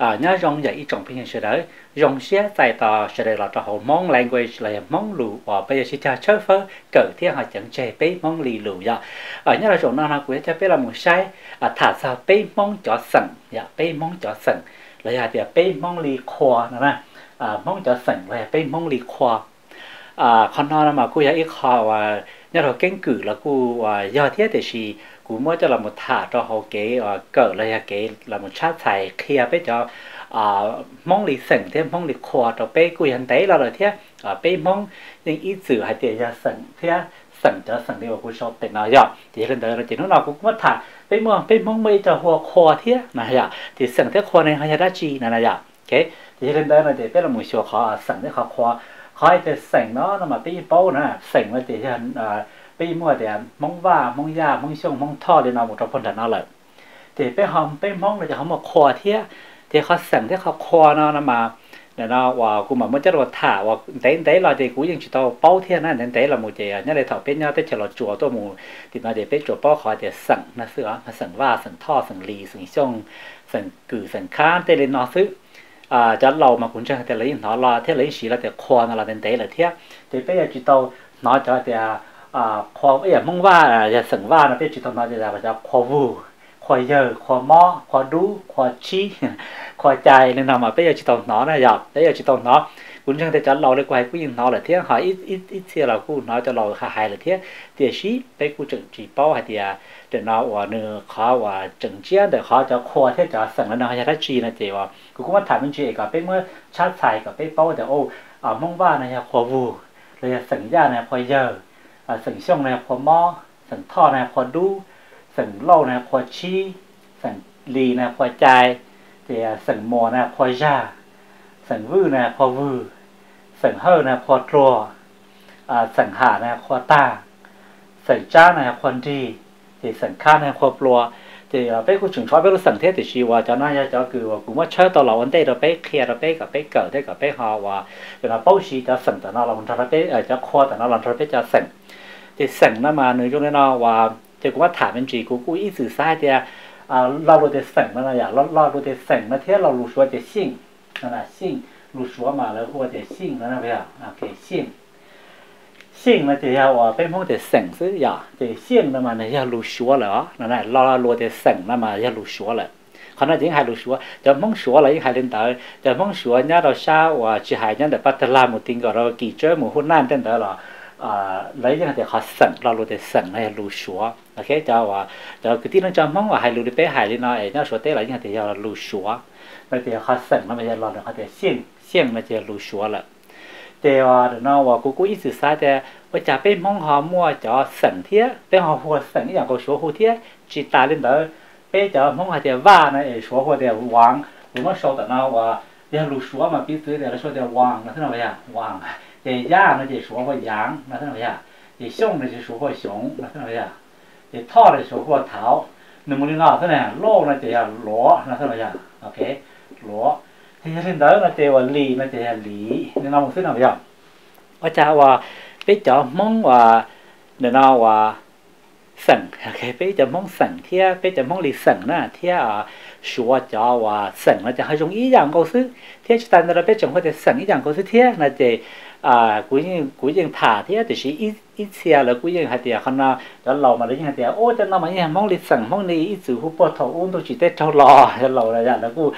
nhớ rong dạy trọng phiên sự đấy rong xé tại tờ sự đấy là trò hậu món language là món lù và bây giờ xin cha chơi phơ cỡ thiên họ chẳng chơi bé món lì lù dạ ở nhớ là chỗ nào nào của cha bé là một sai thả ra bé món chó sừng dạ bé món chó sừng là giờ thì bé món lì khoa nè món chó sừng là bé món lì khoa còn nó mà cô dạy khoa và nhớ là kiến cử là cô do thế thì gì cú mới cho là một thả cho họ cái cỡ là cái là một sát thải kia bé cho mong lý sừng thế mong lý khoa cho bé cùi hành tấy là rồi thế bé mong những ý sử hay tiền ra sừng thế sừng cho sừng đi vào cùi sâu tiền nói dọ thì lần tới là chỉ lúc nào cũng mất thả bé mong mây cho hoa khoa thế này dọ thì sừng thế khoa này hay là chi này dọ ok thì lần tới là để bé là một số khó sừng thế khó khoa khó thì sừng nó mà bé bao nè sừng là tiền bây mua thì mong va mong da mong xông mong thò để nào một trong phần đàn nó lợi thì bây hòm bây mong là cho họ một khoa thế thì họ sẵn thế họ khoa nó mà để nó wow cũng mà mới chết rồi thả wow đấy là thì cũng những chuyện tao bao thế này đấy là một cái nhất là thảo biết nhau tới chờ là chùa tôi mù thì nó để biết chùa bao khỏi để sẵn là sửa mà sẵn va sẵn thò sẵn lì sẵn xông sẵn cử sẵn khán để lên nó xứ cho lâu mà cũng chẳng thể lấy nó lo thế lấy xí là để khoa nó là đấy là thế thì bây giờ chuyện tao nó cho thì khoa bây giờ mong va là sừng va nó biết chỉ thông nói gì là bây giờ khoa vu khoa giờ khoa mò khoa đu khoa chi khoa chạy nên là mà bây giờ chỉ thông nó là giờ bây giờ chỉ thông nó cũng chẳng thể cho lâu để quay cũng nó là thế hỏi ít xia là cũng nói cho lâu hay là thế thì xí bây cũng chừng chỉ bao hay thì để nó và nửa khó và chừng chia để khó cho khoa thế cho sừng nó hay là chi là gì mà cũng mất thảm những chuyện cả bên mới sát sài cả bên bao để ô mong va này là khoa vu rồi sừng ra này khoa giờ sừng xông này khoa mò sừng thò này khoa đu sừng lâu này khoa chi sừng lì này khoa chai thì sừng mò này khoa già sừng vư này khoa vư sừng hơ này khoa trò sừng hà này khoa ta sừng cha này khoa đi thì sừng kha này khoa plua thì bé cũng chừng chói bé cũng sừng thế thì xì vào cho nó ra cho cười cũng mất chơi tàu lẩu anh tây rồi bé kia rồi bé cả bé cỡ thế cả bé họ và rồi nó bao xì cho sừng tao nó làm cho bé ở cho khoa tao nó làm cho bé cho sừng thì sừng nó mà người trong đấy nó và thì cũng có thả bên chị cũng ít sử sai thì lao luôn để sừng nó là giả lao luôn để sừng nó thế lao lù xóa để xinh là xinh lù xóa mà là hoa để xinh nó là vậy ok xinh xinh là thì là bên phong để sừng chứ giả thì xinh là mà là lù xóa là nó này lao luôn để sừng nó mà là lù xóa là còn nó chỉ hai lù xóa cho mong xóa là những hai lên tới cho mong xóa nhá rồi sao và chỉ hai nhá để bắt ta làm một tiếng gọi là kỳ chơi một hôn nan trên đó là lấy những cái họ sẵn là luôn để sẵn này lù xóa ok cho cái tí nó cho mong là hai lù đi bé hai lên nó ấy nó số tê là những cái là lù xóa rồi thì họ sẵn nó bây giờ là họ để xiên xiên mà chơi lù xóa là thì nó và cô ít sự sai thì bây giờ bé mong họ mua cho sẵn thiết bé họ mua sẵn những cái số hồ thiết chỉ ta lên đó bé cho mong họ để va này số hồ để vàng cũng nó số tận nào và để lù xóa mà biết tới để nó số để vàng là thế nào vậy vàng thì da nó chỉ số hoa giáng là thế nào vậy? Thì xông nó chỉ số hoa xông là thế nào vậy? Thì thọ là số hoa thảo, nhưng mà liên nào thế này, lô nó chỉ là lúa là thế nào vậy? Ok, lúa. Thì trên đó nó chỉ là lì, nó chỉ là lý, nên nó một thứ nào vậy? Ở cha và biết cho mong và nên nó và sẵn, ok, biết cho mong sẵn thế, biết cho mong lì sẵn nè, thế à, số cho và sẵn nó chỉ hơi giống ý rằng câu thứ, thế chúng ta nó biết chẳng có thể sẵn ý rằng câu thứ thế là chỉ cuối những thả thế thì chỉ ít xe là cuối những hạt tiền con nào đó lầu mà lấy những hạt tiền ô cho nó mà những món lịch sẵn món này ít sử hút bột thầu uống tôi chỉ tết trâu lò cho lầu là dạng là cô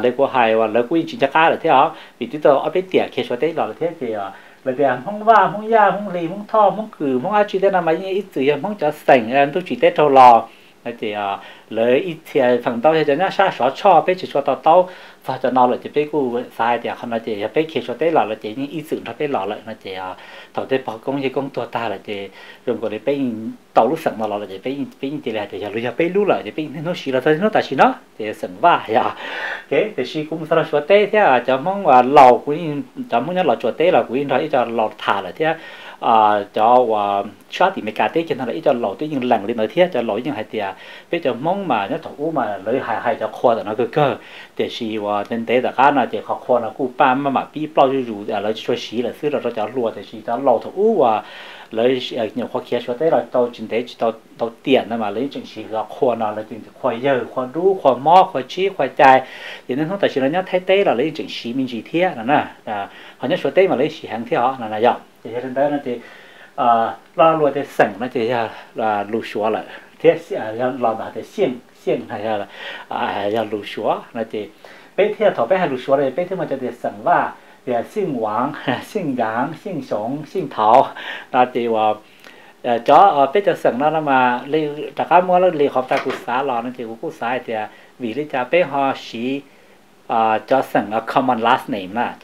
lấy cô hài và lấy cô chỉ cho cá là thế đó vì chúng tôi ở bên tiệc khi cho tết lò là thế thì là tiền món va món da món lì món thò món cừ món ai chỉ tết làm mấy những ít sử món cho sẵn tôi chỉ tết trâu lò thì lấy ít xe phần tao thì cho nó xa xóa cho bé chỉ cho tao và cho nó là chỉ bé cô sai thì không là chỉ bé khi cho tới là chỉ những ý tưởng cho bé lò lại nó chỉ thầu tới bỏ công gì công tua ta là chỉ rồi còn để bé tàu lúc sẵn lò là chỉ bé như thế này thì giờ lúc giờ bé lúc là chỉ bé nó xí là thôi nó tại xí nó thì sẵn va dạ cái thì xí cũng sao cho tới thế à cho mong là lò của cho mong nhớ lò cho tới là của nó ít cho lò thả là thế cho xóa thì mấy cá tết cho nên là ít cho lò tới những lần lên nói thế cho lò những hai tiệt bé cho mong mà nó thầu mà lấy hai cho khoa rồi nó cơ thì xí nên thế là cái này thì họ còn là cụ ba mà bị bao nhiêu rủ là cho xí là xứ là cho lúa thì xí cho lầu thổ và lấy nhiều khoa kia cho tới là tàu chỉnh thế tàu tiền mà lấy chỉnh chỉ là khoa nào là chỉnh khoa giờ khoa rú khoa mò khoa chi khoa chai thì nên không tài chỉ là nhớ thấy tế là lấy chỉnh chỉ mình chỉ thế là họ nhớ cho tới mà lấy chỉ hàng thế họ là dọc thì thế nên tới nó thì lo luôn để sẵn nó thì là lù xóa lại thế là bà thì xiên xiên hay là lù xóa nó thì bây thế thọ bây hay lù xóa này bây thế mà để sẵn là để sinh hoàng, sinh giáng, sinh sống, sinh thảo, là chỉ vào chó biết cho sừng nó mà lấy tất cả mọi lấy học tại quốc xã là nó chỉ của quốc xã thì vì lý do bé họ chỉ cho sừng là common last name là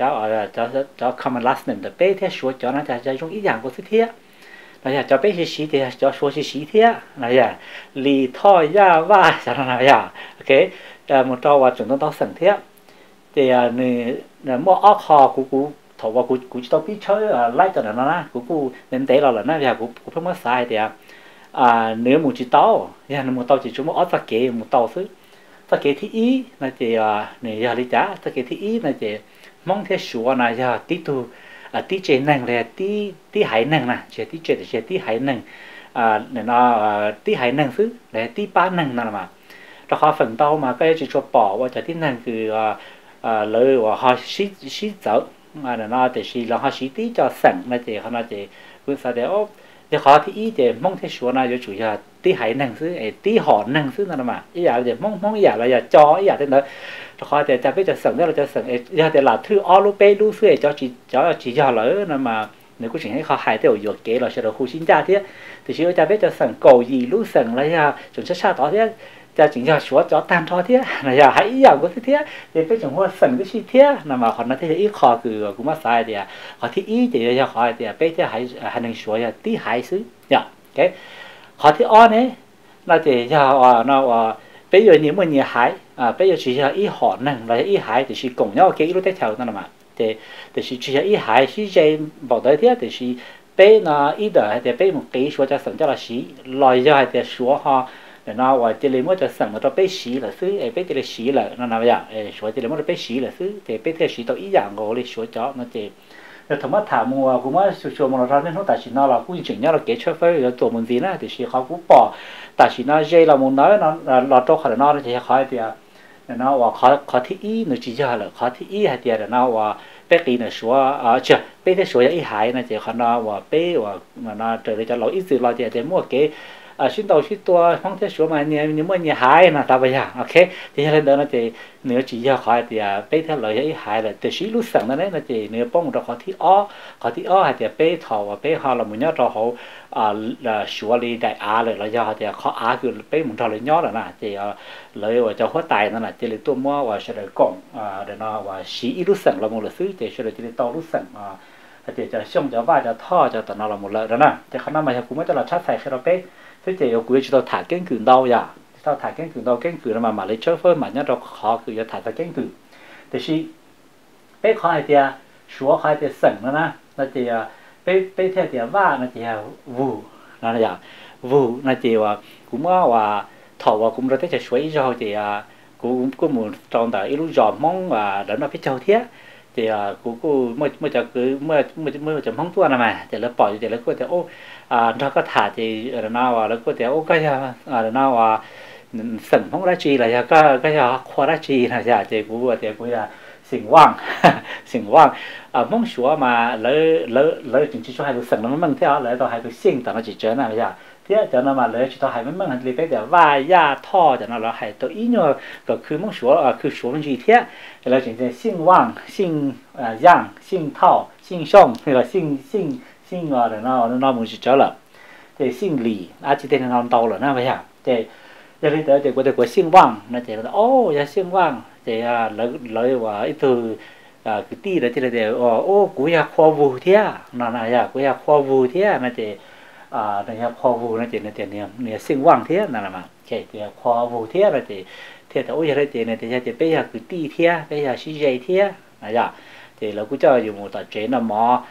cho common last name để bé theo số cho nó sẽ dùng ít dạng của thứ thiệt là cho bé chỉ thì cho số chỉ thiệt là lì thoi ra và sao là ok một trò và chúng tôi tao sừng thiệt thì này mua ốc hò của thầu và của tao biết chơi lái cho nó na của nên thế là nó giờ của phải mất sai thì nếu một chỉ tao giờ một tao chỉ chúng mua ốc ta kể một tao xứ ta kể thì ý là thì này giờ đi trả ta kể thì ý là thì mong thế sủa này giờ tí tu tí chế năng là tí tí hải năng nè chế thì chế tí hải năng này nó tí hải năng xứ là tí ba năng nè mà đó khó phần tao mà cái chỉ cho bỏ và chế tí năng cứ lời và họ xí dở mà nó thì xí là họ xí tí cho sẵn là thì họ nói thì cứ sao để ốp thì họ thì ý thì mong thế số này cho chủ nhà tí hải năng xứ tí họ năng xứ nào mà ý giờ thì mong giờ là giờ cho ý giờ thế nữa họ thì chả biết cho sẵn đó là cho sẵn giờ thì là thứ olupe lu xứ cho chỉ cho lỡ nào mà nếu cứ chỉ thấy họ hại theo dõi kế là sẽ được khu sinh ra thế thì chỉ chả biết cho sẵn cầu gì lu sẵn là giờ chúng sẽ sao đó thế cha chính là chúa cho tan thọ thế là giờ hãy giờ có thế thì phải chúng hoa sần cái chi thế là mà họ nói thế ít khó cứ cũng mất sai thì họ thì ý thì giờ họ thì bây giờ hãy hành động chúa giờ tí hãy xứ nhở cái họ thì on ấy là thì giờ nó bây giờ nếu mà nhà hái bây giờ chỉ là ý họ nâng là ý hái thì chỉ cùng nhau cái lúc tiếp theo nó là mà thì chỉ là ý hái chỉ chơi bảo tới thế thì chỉ bây nó ý đời thì bây một cái chúa cho sần cho là chỉ loài giờ thì chúa họ nó và chỉ lấy mỗi cho sẵn một trò bé xí là xứ, bé chỉ lấy xí là nó nào vậy, số chỉ lấy mỗi trò bé xí là xứ, thì bé theo xí tao ý dạng rồi lấy số chó nó chỉ, rồi thằng mất thả mua cũng mất số một trò nên nó tại chỉ nó là cũng chỉnh nhau là kế cho phép rồi tổ mình gì nữa thì xí khó cũng bỏ, tại chỉ nó dây là muốn nói nó lọt trâu khỏi nó thì khó thì nó và khó thi ý nó chỉ cho là khó thi ý hay thì là nó và bé kia là số chưa bé theo số ý hại nó chỉ khó nó và bé và nó trở lại cho lỗi ít gì lo thì mua cái xin đầu xin tua phong thế số mà nếu mà nhà hái là tao bây giờ ok thì lên đó nó thì nếu chỉ do khỏi thì bé theo lời ấy hái là từ xí lúc sẵn đó đấy là thì nếu bông ra khỏi thì o hay thì bé thò và bé họ là một nhát rồi họ là xua đi đại á rồi là do thì khó á cứ bé một trò lấy nhót rồi nè thì lấy và cho khóa tài nên là chỉ lấy tua mua và sẽ để cổng để nó và xí lúc sẵn là một là xứ thì sẽ để chỉ lấy to lúc sẵn thì cho xong cho vai cho thò cho tao nó là một lợi đó nè thì khả năng mà cũng mới cho là sát sài khi đó bé thế thì quý chúng ta thả cánh cừu đâu vậy? Tao thả cánh cừu là mà lấy chơi phơm mà nhớ đâu khó cứ giờ thả ra cánh cừu. Thế thì bé khỏi thì xóa khỏi thì sừng nữa nè, nó thì bé theo thì vả nó thì vù, nó là vù nó chỉ là cũng là thầu và cũng ra thế chơi suối rồi thì cũng có một trong đời lúc giò mong và đỡ nó biết chơi thế thì cũng mới cho cứ mới cho mong tua này mà thì nó bỏ thì nó cứ thì ô nó có thả thì nó có thể ok nó sẵn phong ra chi là cái khoa ra chi là giả thì cũng là xỉn quang mong xúa mà lỡ chính chỉ cho hai cái sẵn nó mang theo lỡ tao hai cái xỉn tao nó chỉ chơi này giả thế cho nó mà lỡ chỉ tao hai cái mang thì phải để vai da thò cho nó là hai tao ý nhờ có cứ mong xúa cứ xúa mình gì thế là chính là xỉn quang xỉn giang xỉn thảo xỉn sông hay là xỉn rồi nó muốn chở lợn thì xỉn lì chỉ tên nó tàu lợn nó vậy à thì giờ đi tới thì có thể có xỉn vàng nó thì ô giờ xỉn vàng thì lợi và ít từ cái tí đó thì là để ô cú ya khoa vù thế nó là ya cú ya khoa vù thế nó thì này ya khoa vù nó thì là tiền này xỉn vàng thế là mà chạy thì khoa vù thế là thì thế thì ô giờ đây thì này thì bây giờ cứ tí thế bây giờ xí dây thế này giờ thì là cứ cho dùng một tờ giấy là mò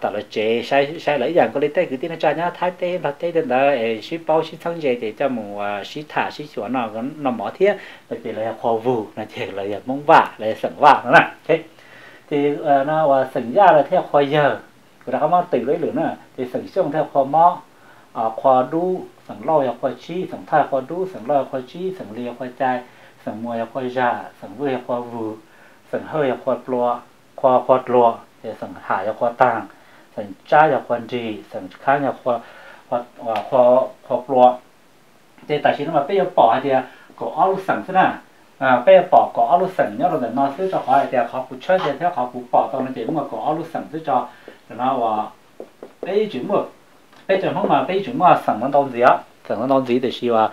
tại là chế sai lấy dạng có lấy tay cứ tin nó cho nhá thái tê là tê đến đó ship bao ship thăng dây để cho một ship thả ship chuẩn nó mỏ thiết là chỉ là khó vù là chỉ là mông vả là sẵn vả đó nè thế thì nó sẵn ra là theo khó giờ mà từ lấy lửa nữa thì sẵn sàng theo khoa mò khoa đu sẵn lo học khoa chi sẵn tha khoa đu sẵn lo khoa chi sẵn lìa khoa trai sẵn mùa khoa già sẵn vui khoa vừa sẵn hơi khoa ploa khoa lụa thì sẵn hải khoa tàng sẵn trai khoa gì sẵn khá khoa ploa thì tại chính mà bây giờ bỏ thì có áo sẵn thế nào bây bỏ có áo sẵn nhớ rồi nó sẽ cho khỏi thì họ cũng chơi thì theo họ cũng bỏ tao nên chỉ muốn có áo sẵn sẽ cho nó và bây chuyển một bây chuyển không mà bây chuyển mà sẵn nó đâu gì á sẵn nó đâu gì để xí và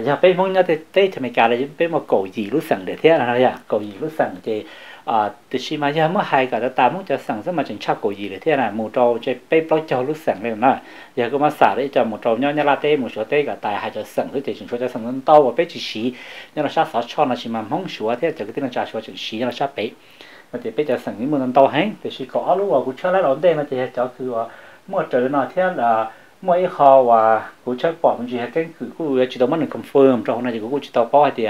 giờ bây muốn nhớ thì bây thì mình cả là bây mà cổ gì lúc sẵn để thế là nha cổ gì lúc sẵn thì từ xí mà giờ mới hai cả đã tám muốn cho sẵn rất mà chẳng chắc cổ gì để thế là một trâu chơi bây bao trâu lúc sẵn này nè giờ có mà xả để cho một trâu nhau nhau la tê một số tê cả tài hai cho sẵn rồi thì chúng tôi cho sẵn nên tàu và bây chỉ xí nhưng là sát sáu cho là chỉ mà mong sửa thế cho cái tên là trà sửa chữ xí là sát bảy mà thì bây giờ sẵn những món ăn tàu hết thì chỉ có lúc mà cũng cho lá đón đây mà thì cháu cứ mua trời nào thế là mua ít kho và cũng chơi bỏ mình chỉ hết cái cứ chỉ tao mất được confirm trong hôm nay chỉ cũng chỉ tao bỏ thì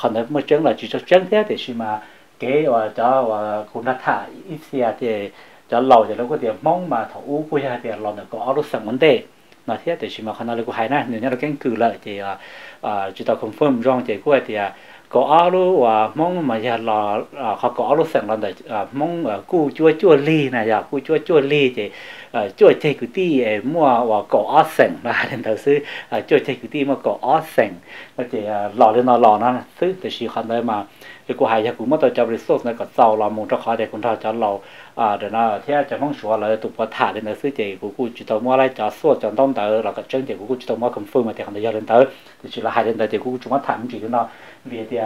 không thấy mua trứng là chỉ cho trứng thế thì chỉ mà cái và cho và cũng đã thả ít xe thì cho lầu thì nó có tiền mong mà thầu u của thì lầu nó có lúc sẵn vấn đề nói thế thì chỉ mà không nói được hay nè nếu như là cái cử lợi thì chỉ tao confirm trong thì của thì có luôn và mong mà giờ lò họ có luôn sẵn là để mong cua chua ly này giờ cua chua ly thì chua chơi cứ ti mua và có sẵn là đến đầu sư chua chơi cứ ti mà có sẵn thì lò lên lò nó sư thì chỉ còn đây mà cái cô hải cũng mất tới cho resort này còn giàu là một trong họ để còn thao cho lò để nó thế cho mong sửa là tụt qua thả đến đầu sư thì cua chỉ tao mua lại cho suốt cho đông tới là cái chân thì cua chỉ tao mua confirm mà thì còn giờ lên tới thì chỉ là hai đến tới thì cua chúng nó thảm chỉ nó vì thì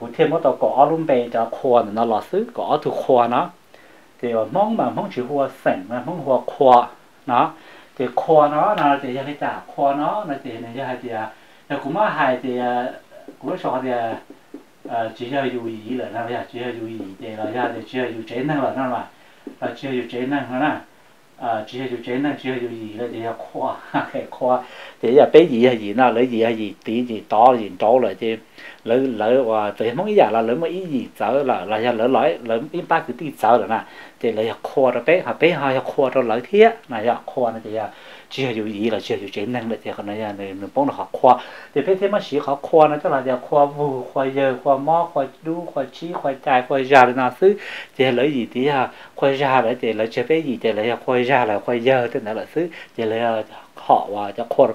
cụ thêm một tàu cỏ luôn bè cho khoa nó lọt xứ cỏ thuộc khoa nó thì mà mong chỉ hoa sảnh mà mong hoa khoa nó thì khoa nó là thì giờ phải trả khoa nó là thì này giờ hay thì cũng mà hay thì cũng so thì chỉ giờ dù gì là nào vậy chỉ giờ dù gì thì là giờ thì chỉ giờ dù chế năng là nào mà chỉ giờ dù chế năng nó là chỉ giờ dù chế năng chỉ giờ dù gì là thì khoa cái khoa thì giờ bé gì hay gì nào lấy gì hay gì tí gì to gì trâu rồi thì lỡ và từ mong ý giả là lỡ mà ý gì sợ là do lỡ lõi lỡ ý ba cứ tin sợ rồi nè thì lấy khoa ra bé hai khoa ra lỡ thế này giờ khoa này thì chưa hiểu gì là chưa hiểu chế năng đấy thì còn này này mình bỗng là học khoa thì bé thế mà chỉ học khoa nó tức là giờ khoa vu khoa giờ khoa mò khoa đu khoa trí khoa trai khoa ra rồi nào xứ thì lấy gì thì khoa ra đấy thì lấy chơi bé gì thì lấy khoa ra là khoa giờ tức là xứ thì lấy họ và cho khoa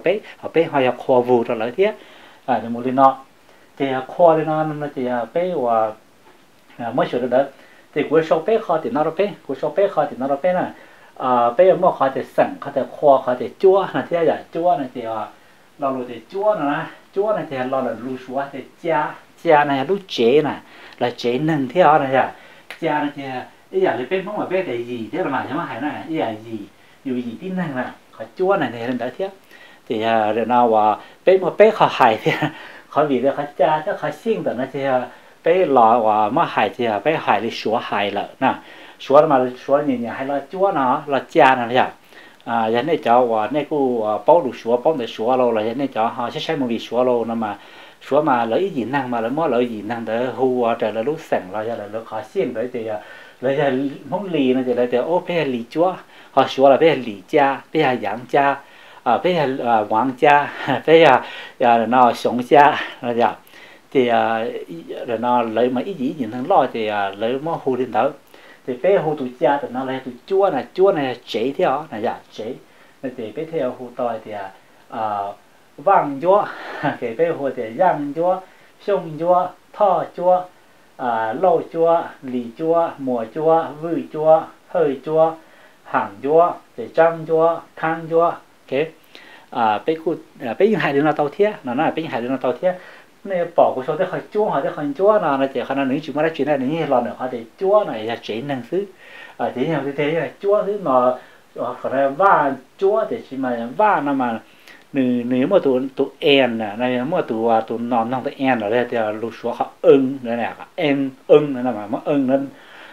bé hai khoa vu ra lỡ thế thì một lần nọ thì khoa thì nó thì bé và mới sửa được đấy thì cuối sau bé kho thì nó rồi bé cuối sau bé kho thì nó rồi bé này bé mua kho thì sẵn kho thì khoa kho thì chua là thế giờ chua này thì lò lụi thì chua này thì lò là lụi xóa thì cha này lụi chế này là chế nâng thế đó này giờ cha này thì bây giờ thì bé mong là bé để gì thế mà thế mà hay này bây giờ gì dù gì tin nâng là kho chua này thì lên đỡ thế thì rồi nào bé mua bé kho hay thì khó vì là khó cha chắc khó sinh tận thì bé lò và má hải thì bé hải thì xóa hải lợ nè xóa mà xóa nhìn nhà hay là chúa nó là cha nè nhở vậy nên cháu và nên cô bố được xóa bố để xóa lâu là vậy nên cháu họ sẽ xem một vị xóa lâu nó mà xóa mà lấy gì năng mà lấy món lấy gì năng để hù trời là lúc sẵn là giờ là khó sinh đấy thì lấy giờ món lì này thì lấy giờ ô bé lì chúa họ xóa là bé lì cha bé giảng cha bây giờ quảng cha bây giờ nó sống cha là giờ thì rồi nó lấy mà ý gì những thằng lo thì lấy mà hù lên đó thì bây hù tụi cha thì nó lấy tụi chúa này chế theo này giờ chế thì bây theo hù tòi thì vàng chúa thì bây hù thì răng chúa sông chúa thọ chúa lâu chúa lì chúa mùa chúa vui chúa hơi chúa hàng chúa thì trăng chúa khang chúa bé cụ bé những hải đứa nào tàu thế nó là bé những hải đứa nào tàu thế nên bỏ của số thế khỏi chúa hỏi thế khỏi chúa là chỉ khả năng những chuyện mà nói chuyện này những lò nữa họ để chúa này là chế năng xứ ở thế nào thế là chúa thứ nó khả năng va chúa để chỉ mà va nó mà nếu mà tụ en này mà tụ non tụ en ở đây thì lục số họ ưng đây này en ưng này là mà ưng nên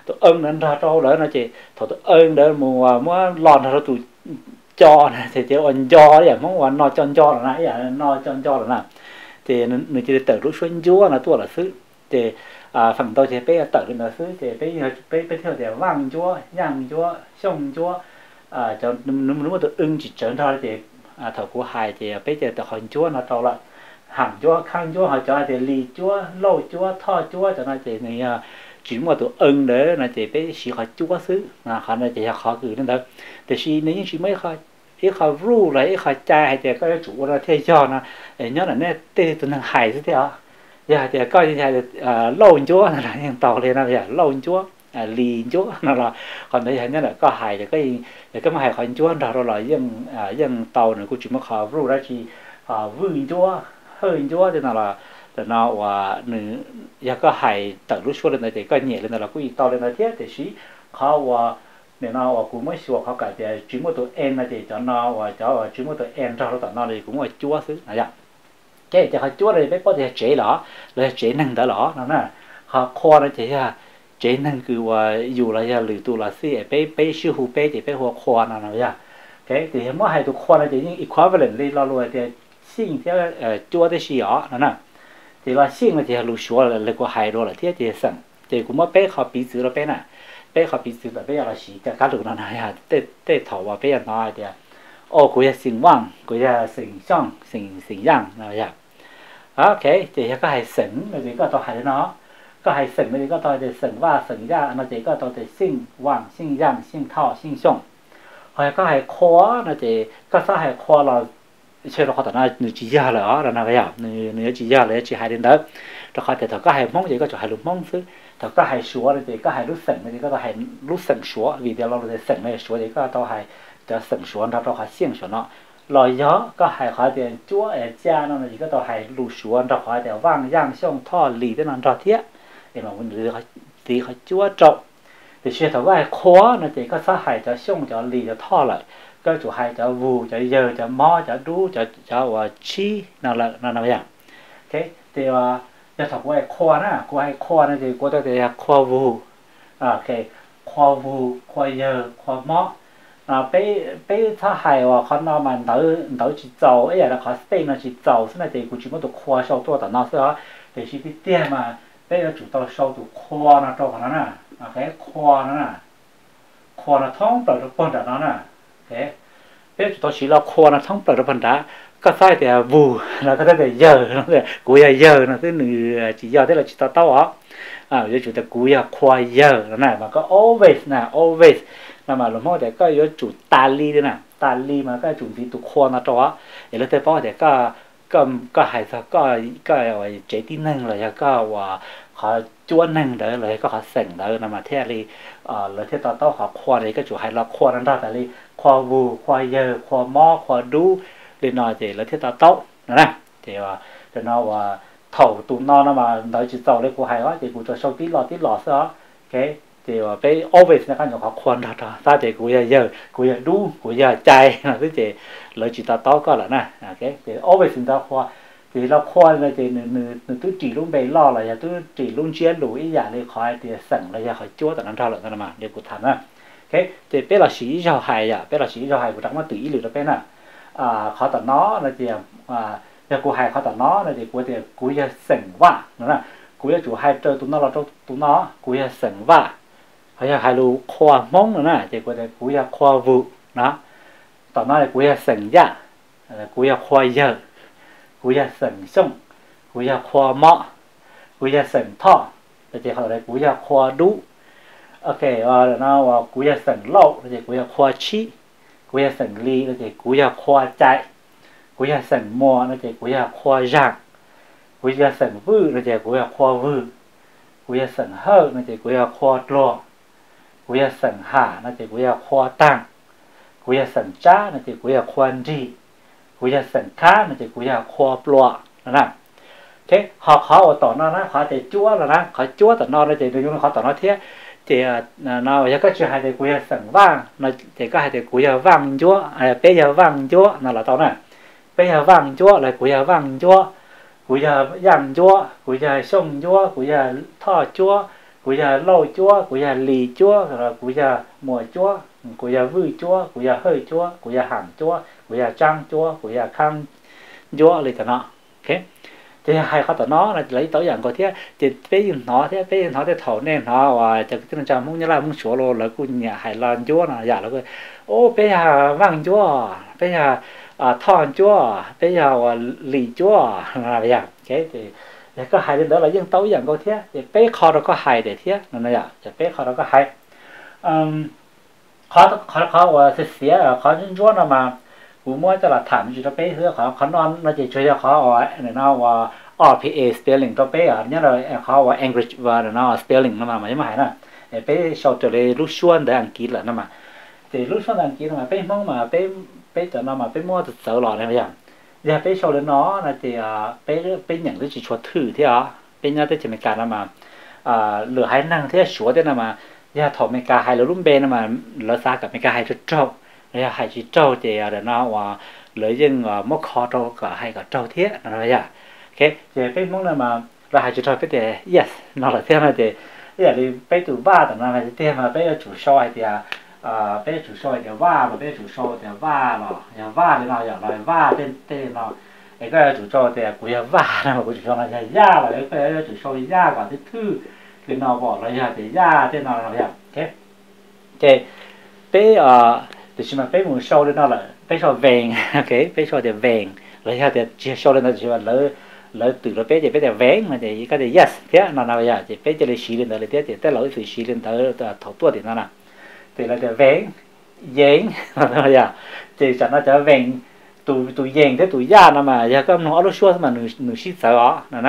tụ ưng nên ra trâu đó nó chỉ thổi tụ ưng đó mua lòn ra tụ cho này thì còn cho đấy mong muốn no cho là nãy giờ no cho là nè thì người chỉ tự rút xuống chúa là tua là xứ thì phẩm tôi chế bé tẩu nó xứ chế bé theo để vàng chúa nhàng chúa sông chúa cho nếu mà tôi ưng chỉ chấn thôi thì thở của hài thì bé chế tẩu hòn chúa nó tàu lại hàng chúa khang chúa họ cho thì lì chúa lâu chúa thọ chúa cho nó thì này chỉ một tụi ưng để là chế bé chỉ họ chúa xứ là họ là chế họ cử nên đó thì chỉ nếu như chỉ mấy họ ít họ ru lại ít họ trai thì các chủ nó theo cho nó nhớ là nét tê tụi thằng hài thế theo giờ thì coi như thế lâu chúa là hiện tàu lên là lâu chúa lì chúa là còn đây hình như là có hài thì cái mà hài còn chúa rồi là dân tàu nữa của chúng nó họ ru ra thì họ vương chúa hơi chúa thì là nó và nữ giờ có hài tận lúc xuống lên này thì coi nhẹ lên là quý tàu lên là thế thì xí họ và nên nó cũng mới xua họ cả thì chỉ một tụi em là thì cho nó và cho chỉ một tụi em rồi tụi nó thì cũng là chúa xứ này cái thì họ chúa này biết có thể chế lỏ rồi chế năng đỡ lỏ nó nè họ kho nó chế năng cứ dù là giờ lử tu là xí bé siêu hụp bé thì bé họ kho nó nè cái thì mỗi hai tụi kho nó chỉ những equivalent đi lo rồi thì xin theo chúa tới xí ó nó nè thì là xin là thì lù xua là có hai rồi là thế thì sẵn thì cũng mới bé họ bị xử rồi bé nè bé họ bị xử là bé là xí cái cá lù nó nè tê thầu và bé nó thì ô của sinh vang của sinh song sinh giang nào vậy ok thì các hài sinh là gì các tòa hài nó các hài sinh là gì các tòa để sinh và sinh ra nó chỉ các tòa để sinh vang sinh giang sinh thọ sinh song hoặc các hài khó nó chỉ các xã hài khó là chơi là khó tận là nửa chỉ ra là nào vậy nửa chỉ ra là chỉ hài đến đó rồi khỏi thì thằng các hài mong gì các chỗ hài lục mong xứ thằng các hài xúa là gì các hài lút sinh là gì các tòa hài lút sinh xúa vì điều là để sinh này xúa gì các tòa hài cho sừng xuống ra khỏi xiên xuống nó lòi gió có hại khỏi tiền chúa ở cha nó là gì có tàu hại lù xuống ra khỏi đèo vang giang xong thò lì tới nó ra thiết để mà mình lừa tí khỏi chúa trọng thì xuyên thấu vai khó nó chỉ có sát hại cho xong cho lì cho thò lại có chủ hại cho vù cho giờ cho mo cho đu cho chi nào là nó vậy thế thì cho thấu vai khó nè của hại khó nó thì của tôi thì khó vù cái khó vù khó giờ khó mo bé thà hay và con nó mà đỡ chỉ giàu ấy là khó tiền nó chỉ giàu thế này thì cũng chỉ muốn được khoa sau tôi tận nó thôi để chỉ biết tiền mà bé là chủ tao sau được khoa nó cho nó nè cái khoa nó thong bờ được phần đã nó nè thế bé chủ tao chỉ là khoa nó thong bờ được phần đã có sai thì vù là có thể để giờ nó để cúi giờ nó thế nửa chỉ giờ thế là chỉ tao á giờ chủ tao cúi khoa giờ nó này mà có always mà lúc mà để có chủ ta li đấy nè ta li mà các chủ gì tụ khoa nó cho để lúc tới bao để có hại sao có chế tin năng rồi có họ chúa năng đấy rồi có họ sẵn đấy là mà theo li rồi theo tao họ khoa đấy các chủ hại là khoa nó ra tại li khoa vu khoa giờ khoa mo khoa đu để nói thì là theo tao nè thì nó và thầu tụ nó mà nói chỉ giàu đấy của hại đó thì cũng cho sau tí lọ sao cái thì bé always là các nhóm học khoan đó ta thì cũng giờ cũng đu cũng chạy là cái gì lợi chỉ ta to có là nè cái thì always chúng ta khoa thì nó khoan là thì nửa tứ chỉ luôn bày lo là tứ chỉ luôn chia lũi giả này khỏi thì sẵn là giả khỏi chúa tận năm sau là mà điều của thằng á cái thì bé là sĩ giàu hài giả bé là sĩ giàu hài của trong nó tỷ lệ là bé nè khỏi tận nó là gì giờ của hài khỏi tận nó là gì của thì của giờ sẵn vạ nữa là của giờ chủ hai chơi tụi nó là tụi nó của giờ sẵn vạ hay là hai lú khoa mông nữa nè thì có thể cúi ra khoa vụ đó tận nói là cúi ra sừng dạ cúi ra khoa giờ cúi ra sừng sông cúi ra khoa mọ cúi ra sừng thọ thì họ lại cúi ra khoa đu ok rồi nó cúi ra sừng lậu thì cúi ra khoa chi cúi ra sừng ly thì cúi ra khoa chạy cúi ra sừng mò thì cúi ra khoa giang cúi ra sừng vư thì cúi ra khoa vư cúi ra sừng hơ thì cúi ra khoa lo cúi ra sẵn hạ nó thì cúi ra khoa tăng cúi ra sẵn trá nó thì cúi ra khoa đi cúi ra sẵn khá nó thì cúi ra khoa bọa nè thế họ khó tỏ nó nè khó thì chúa là nè khó chúa tỏ nó thì đừng có khó tỏ nó thế thì nó giờ các chuyện hay thì cúi ra sẵn vang nó thì các hay thì cúi ra vang chúa bây giờ vang chúa nó là tỏ nè bây giờ vang chúa là cúi ra vang chúa cúi ra giang chúa cúi ra sông chúa cúi ra thọ chúa cúi ra lâu chúa cúi ra lì chúa rồi cúi ra mùa chúa cúi ra vui chúa cúi ra hơi chúa cúi ra hàng chúa cúi ra trăng chúa cúi ra khang chúa lấy thằng nọ, ok. thì hai có tổ nó là lấy tổ dạng của thế thì bé nó thì thổ nên nó và chẳng cái trong muốn như là muốn sửa lô là cũng nhà hải lan chúa là giả là cái ô bé hà vang chúa bé hà thon chúa bé hà lì chúa là vậy cái thì có hại đến đó là dân tấu dạng của thế thì bé kho nó có hại để thế là vậy thì bé kho nó có hại khó và xí khó những chúa nào mà cũng muốn cho là thảm gì đó bé hứa khó non nó chỉ chơi cho khó rồi này nó và RPA spelling đó bé ở nhớ rồi khó và English và nó spelling nó mà nhưng mà hay nè bé sau trở lại lúc xuân để Anh Ký là nó mà thì lúc xuân Anh Ký là bé mong mà bé cho nó mà bé mua từ sợ lò này bây giờ giờ bé sau đến nó là thì bé nhận cái chỉ chuột thử thế à bé nhớ tới chỉ mình cả là mà lửa hai năng thế sủa thế là mà giờ thọ mình cả hai lửa lúng bên mà lửa xa cả mình cả hai chút trâu rồi hai chỉ trâu thì để nó lưỡi dưng móc kho trâu cả hai cả trâu thế là vậy à cái thì cái món này mà là hai chỉ trâu cái thì yes nó là thế mà thì giờ đi bé tụ ba tầm nào mà thế mà bé chủ soi thì bé chủ soi thì ba mà bé chủ soi thì ba rồi nhà ba thì nào giờ nói ba tên nào cái chủ soi thì của nhà ba nào của chủ soi là ra rồi cái chủ soi ra còn thứ tư thì nào bỏ là nhà thì ra tên nào là vậy thế thì bé thì chúng mình phải muốn sâu lên nó là phải sâu vàng, cái phải sâu để vàng, rồi sau thì sâu lên nó chỉ là lỡ từ lỡ bé thì bé để vén mà thì cái thì yes thế nào nào vậy thì bé chỉ là xì lên tới thế thì tới lỗi thì xì lên tới thổ tua thì nó là thì là để vén, dán nào vậy thì chẳng nó trở vàng tụi vàng thế tụi da nào mà giờ các nó lúc xưa mà người xí sợ đó nè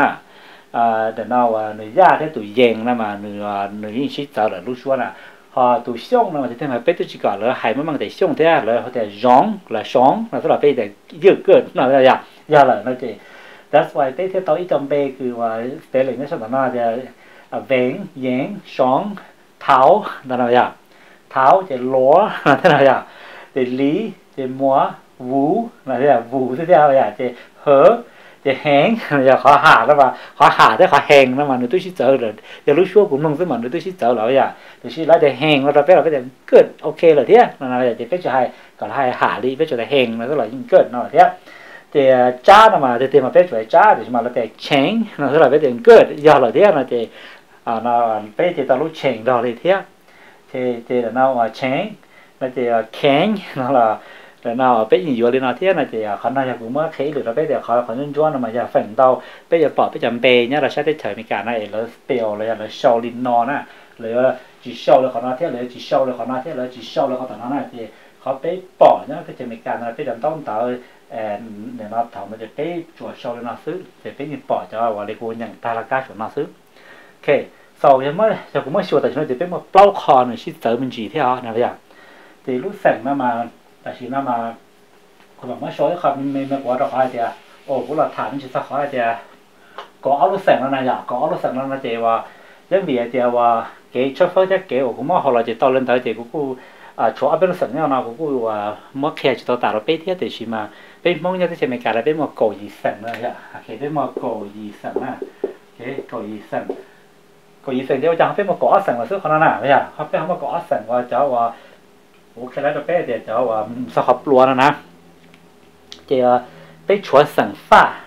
để nào người da thế tụi vàng nào mà người xí sợ là lúc xưa nè họ tụi xong là mà thế mà bé tụi chỉ còn là hai mấy bằng tụi xong thế à rồi họ tụi rón là sóng là tức là bé tụi dưa cơn nó là gì do là nó chỉ that's why bé thế tối trong bé cứ và bé lấy nó sao nó là vén dán sóng tháo là nào vậy tháo thì lúa là thế nào vậy thì lý thì múa vú là thế nào vú thế nào vậy thì hở thì hén giờ họ hạ đó mà họ hạ thế họ hèn đó mà người tôi chỉ sợ rồi giờ lúc xưa cũng mong với mình người tôi chỉ sợ là bây giờ tôi chỉ lấy để hèn nó ra cái là cái cơn ok là thế là giờ thì cái chỗ hai còn hai hạ đi cái chỗ này hèn là tức là cơn nó là thế thì cha nó mà thì tìm mà cái chỗ cha thì mà là cái chén nó tức là cái tiền cơn giờ là thế là thì nó cái thì ta lúc chén đó thì thế thì là nó chén nó thì kén nó là rồi nào bé nhìn vô lên nó thế này thì khó nói là cũng mất khí được rồi bé để khó nhân cho mà giờ phèn tàu bé giờ bỏ bé chấm bê nhá là sẽ thấy thời mình cả này là bèo rồi là sâu lên non á rồi chỉ sâu là khó nói thế rồi chỉ sâu là khó nói thế rồi chỉ sâu là khó tận nó này thì khó bé bỏ nhá cái thời mình cả này bé làm tông tàu để nó thảo mà được bé chuột sâu lên nó xứ thì bé nhìn bỏ cho vào để cô nhận ta là cá chuột nó xứ ok sau giờ mới giờ cũng mới sửa tại chỗ thì bé mà bao kho này chỉ tới mình chỉ thế à này bây giờ thì lúc sảnh mà tại vì nó mà còn mấy số cái mình quá độc hại thì ô cũng là thảm chứ sao khỏi thì có áo lót sẵn nó này giờ có áo lót sẵn nó chỉ và những việc thì và cái cho phép chắc kiểu cũng mất họ là chỉ tao lên tới thì cũng chỗ áo bên sẵn nhau nào cũng mất khe chỉ tao tạo ra bế thế thì chỉ mà bế mong như thế thì mình cả là bế một cổ gì sẵn rồi à cái bế một cổ gì sẵn à cái cổ gì sẵn thì chẳng phải một cổ sẵn là sức khó nó nào bây giờ không phải không có cổ sẵn và cháu và ok là cho bé để cho sao học luôn rồi nè thì bé chúa sẵn pha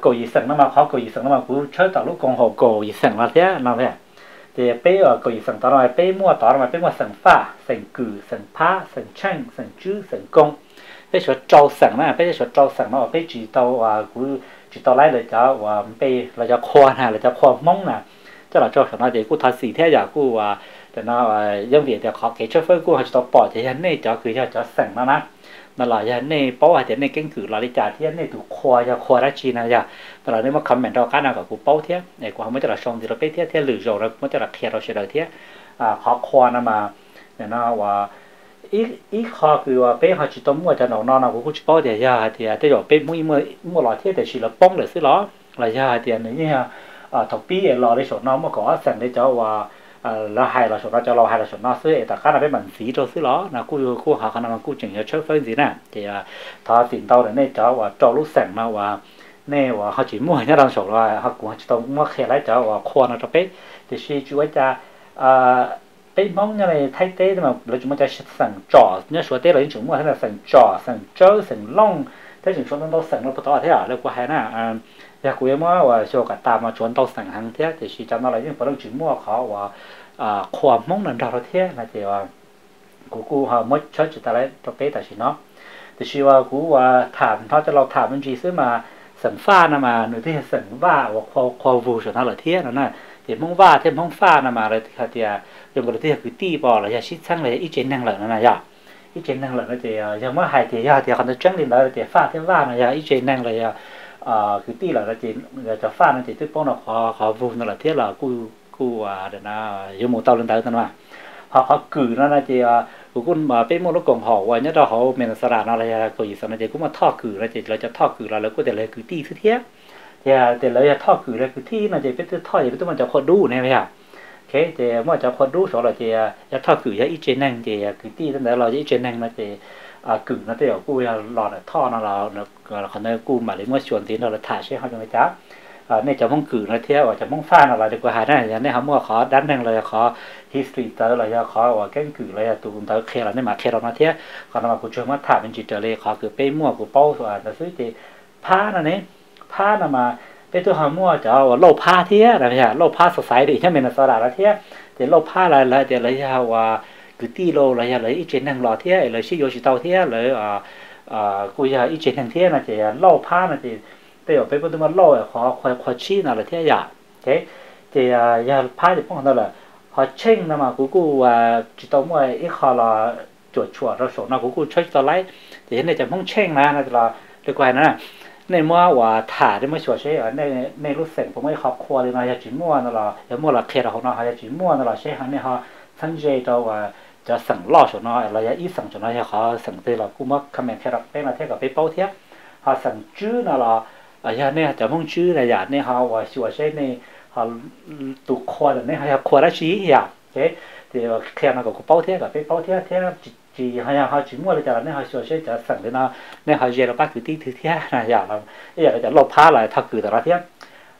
cổ gì sẵn nó mà khó cổ gì sẵn nó mà cứ chơi tạo lúc con hồ cổ gì sẵn là thế nào thế thì bé ở cổ gì sẵn tao nói bé mua tao mà bé mua sẵn pha sẵn cử sẵn phá sẵn tranh sẵn chữ sẵn công bé chúa trâu sẵn nè bé chúa trâu sẵn nó bé chỉ tao cứ chỉ tao lấy để cho bé là cho khoa nè là cho khoa mông nè cho là cho sẵn nó thì cứ thà xì thế giờ cứ thì nó dân Việt thì họ kể cho phơi của họ chỉ tao bỏ thì hắn này cho cứ cho sẵn nó nè nó là hắn này bỏ thì hắn này kinh cử là đi trả thì hắn này tụ khoa cho khoa ra chi nào giờ đó là nếu mà comment cho cá nào cả cụ bỏ thế này cũng không biết là xong thì nó biết thế thế lử rồi nó mới cho là khe rồi sẽ đợi thế họ khoa nó mà để nó ít họ cứ bé họ chỉ tao mua cho nó nào cũng bỏ thì giờ thì tới rồi bé mua loại thế để chỉ là bông để xí ló là giờ thì nó như thằng pí lò để sổ nó mà có sẵn để cho là hai là số nó cho lo hai là số nó xứ tất cả là cái bản xí cho xứ đó là cô họ khả năng cô chỉnh cho chơi phơi gì nè thì thọ tiền tao để này cháu và cho lúc sẵn mà và nè và họ chỉ mua nhá đang sổ là họ cũng chỉ tao mua khe lái cháu và khoa nó cho bé thì suy chú ấy cha bé mong như này thay thế mà lấy chúng ta sẵn trò nhớ số tết là chúng mua thế là sẵn trò sẵn chơi sẵn long thế chúng ta đâu sẵn nó có to thế à đâu có hay nè nhà của em và cho cả ta mà chuẩn tàu sẵn hàng thế thì chỉ trong đó là những phần chuyển mua khó và khoa mong lần đầu thế là thì của cô họ mới cho chúng ta lấy trong cái tài chính nó thì chỉ là của thảm thôi choเราthảm những gì xứ mà sẵn pha nè mà người thế sẵn và khoa vụ cho nó là thế nó nè thì mong và thêm mong pha nè mà thì dùng cái thế cứ ti bỏ là chỉ sang là ít chế năng lượng nó này ít chế năng lượng thì giống mà hai thì còn được trắng lên đó thì pha thêm và này ít chế năng là cái ti là chỉ cho pha nó chỉ tiếp bóng nó khó vụ nó là thế là cô để nó dùng một tàu lên tới thôi mà họ cử nó là chị của quân mà bên môn nó còn họ và nhất là họ miền sơn là nó là cử gì sơn là cũng mà thọ cử là chị là cho thọ cử là lấy của để lấy cử ti thứ thiết thì để lấy thọ cử là cử thi là chị biết từ thọ thì biết từ mà cháu khó đu này phải à thế thì mà cháu khó đu xong là chị cho thọ cử cho ít chế năng thì cử ti nên đó là ít chế năng là chị cử nó thì ở cô lò là thọ nó là còn nơi cô mà lấy mua chuẩn thì nó là thả xe họ cho người cháu nên cháu mong cử nó theo và cháu mong pha nó là được của hai này nên không mua khó đánh năng là khó history tới là khó và cái cử là tụi chúng ta khe là nên mà khe đó nó thế còn là của trường mắt thả bên chị trở lên khó cứ pe mua của bao và nó suy thì pha nó nè pha là mà cái tôi hỏi mua cháu lô pha thế là phải à lô pha sờ sài thì chắc mình là sờ đà là thế thì lô pha là thì lấy và cứ ti lô là lấy ít trên năng lò thế lấy xí vô xí tàu thế lấy cô giờ ít trên năng thế là chỉ lô pha là thì bây giờ bây giờ mà lo họ khoe chi nào là thế giả thế thì giờ phái thì phong đó là họ chênh là mà cuối cùng chỉ tóm về ít họ là chuột chuột rồi số nào cuối cùng chơi cho lấy thì thế này chẳng phong chênh là được quay nữa nên mua và thả để mới chuột chơi ở đây nên lúc sảnh cũng mới học khoa thì nó chỉ mua là kia là họ nó hay chỉ mua là chơi hàng này họ thăng dây cho và cho sảnh lo số nó là ít sảnh cho nó họ sảnh từ là cũng mất comment kia là bên là thế cả bên bao thế họ sảnh chứ là giờ này cháu mong chữ này giờ này họ và sửa xe này họ tụt khoa này họ khoa đã xí hiểu thế thì khen nó có bao thế cả cái bao thế chỉ họ chỉ mua là giờ này họ sửa xe giờ sẵn thế nào này họ về là bác cứ tí thứ thế này giờ là bây giờ là giờ lột phá lại thao cử từ đó thế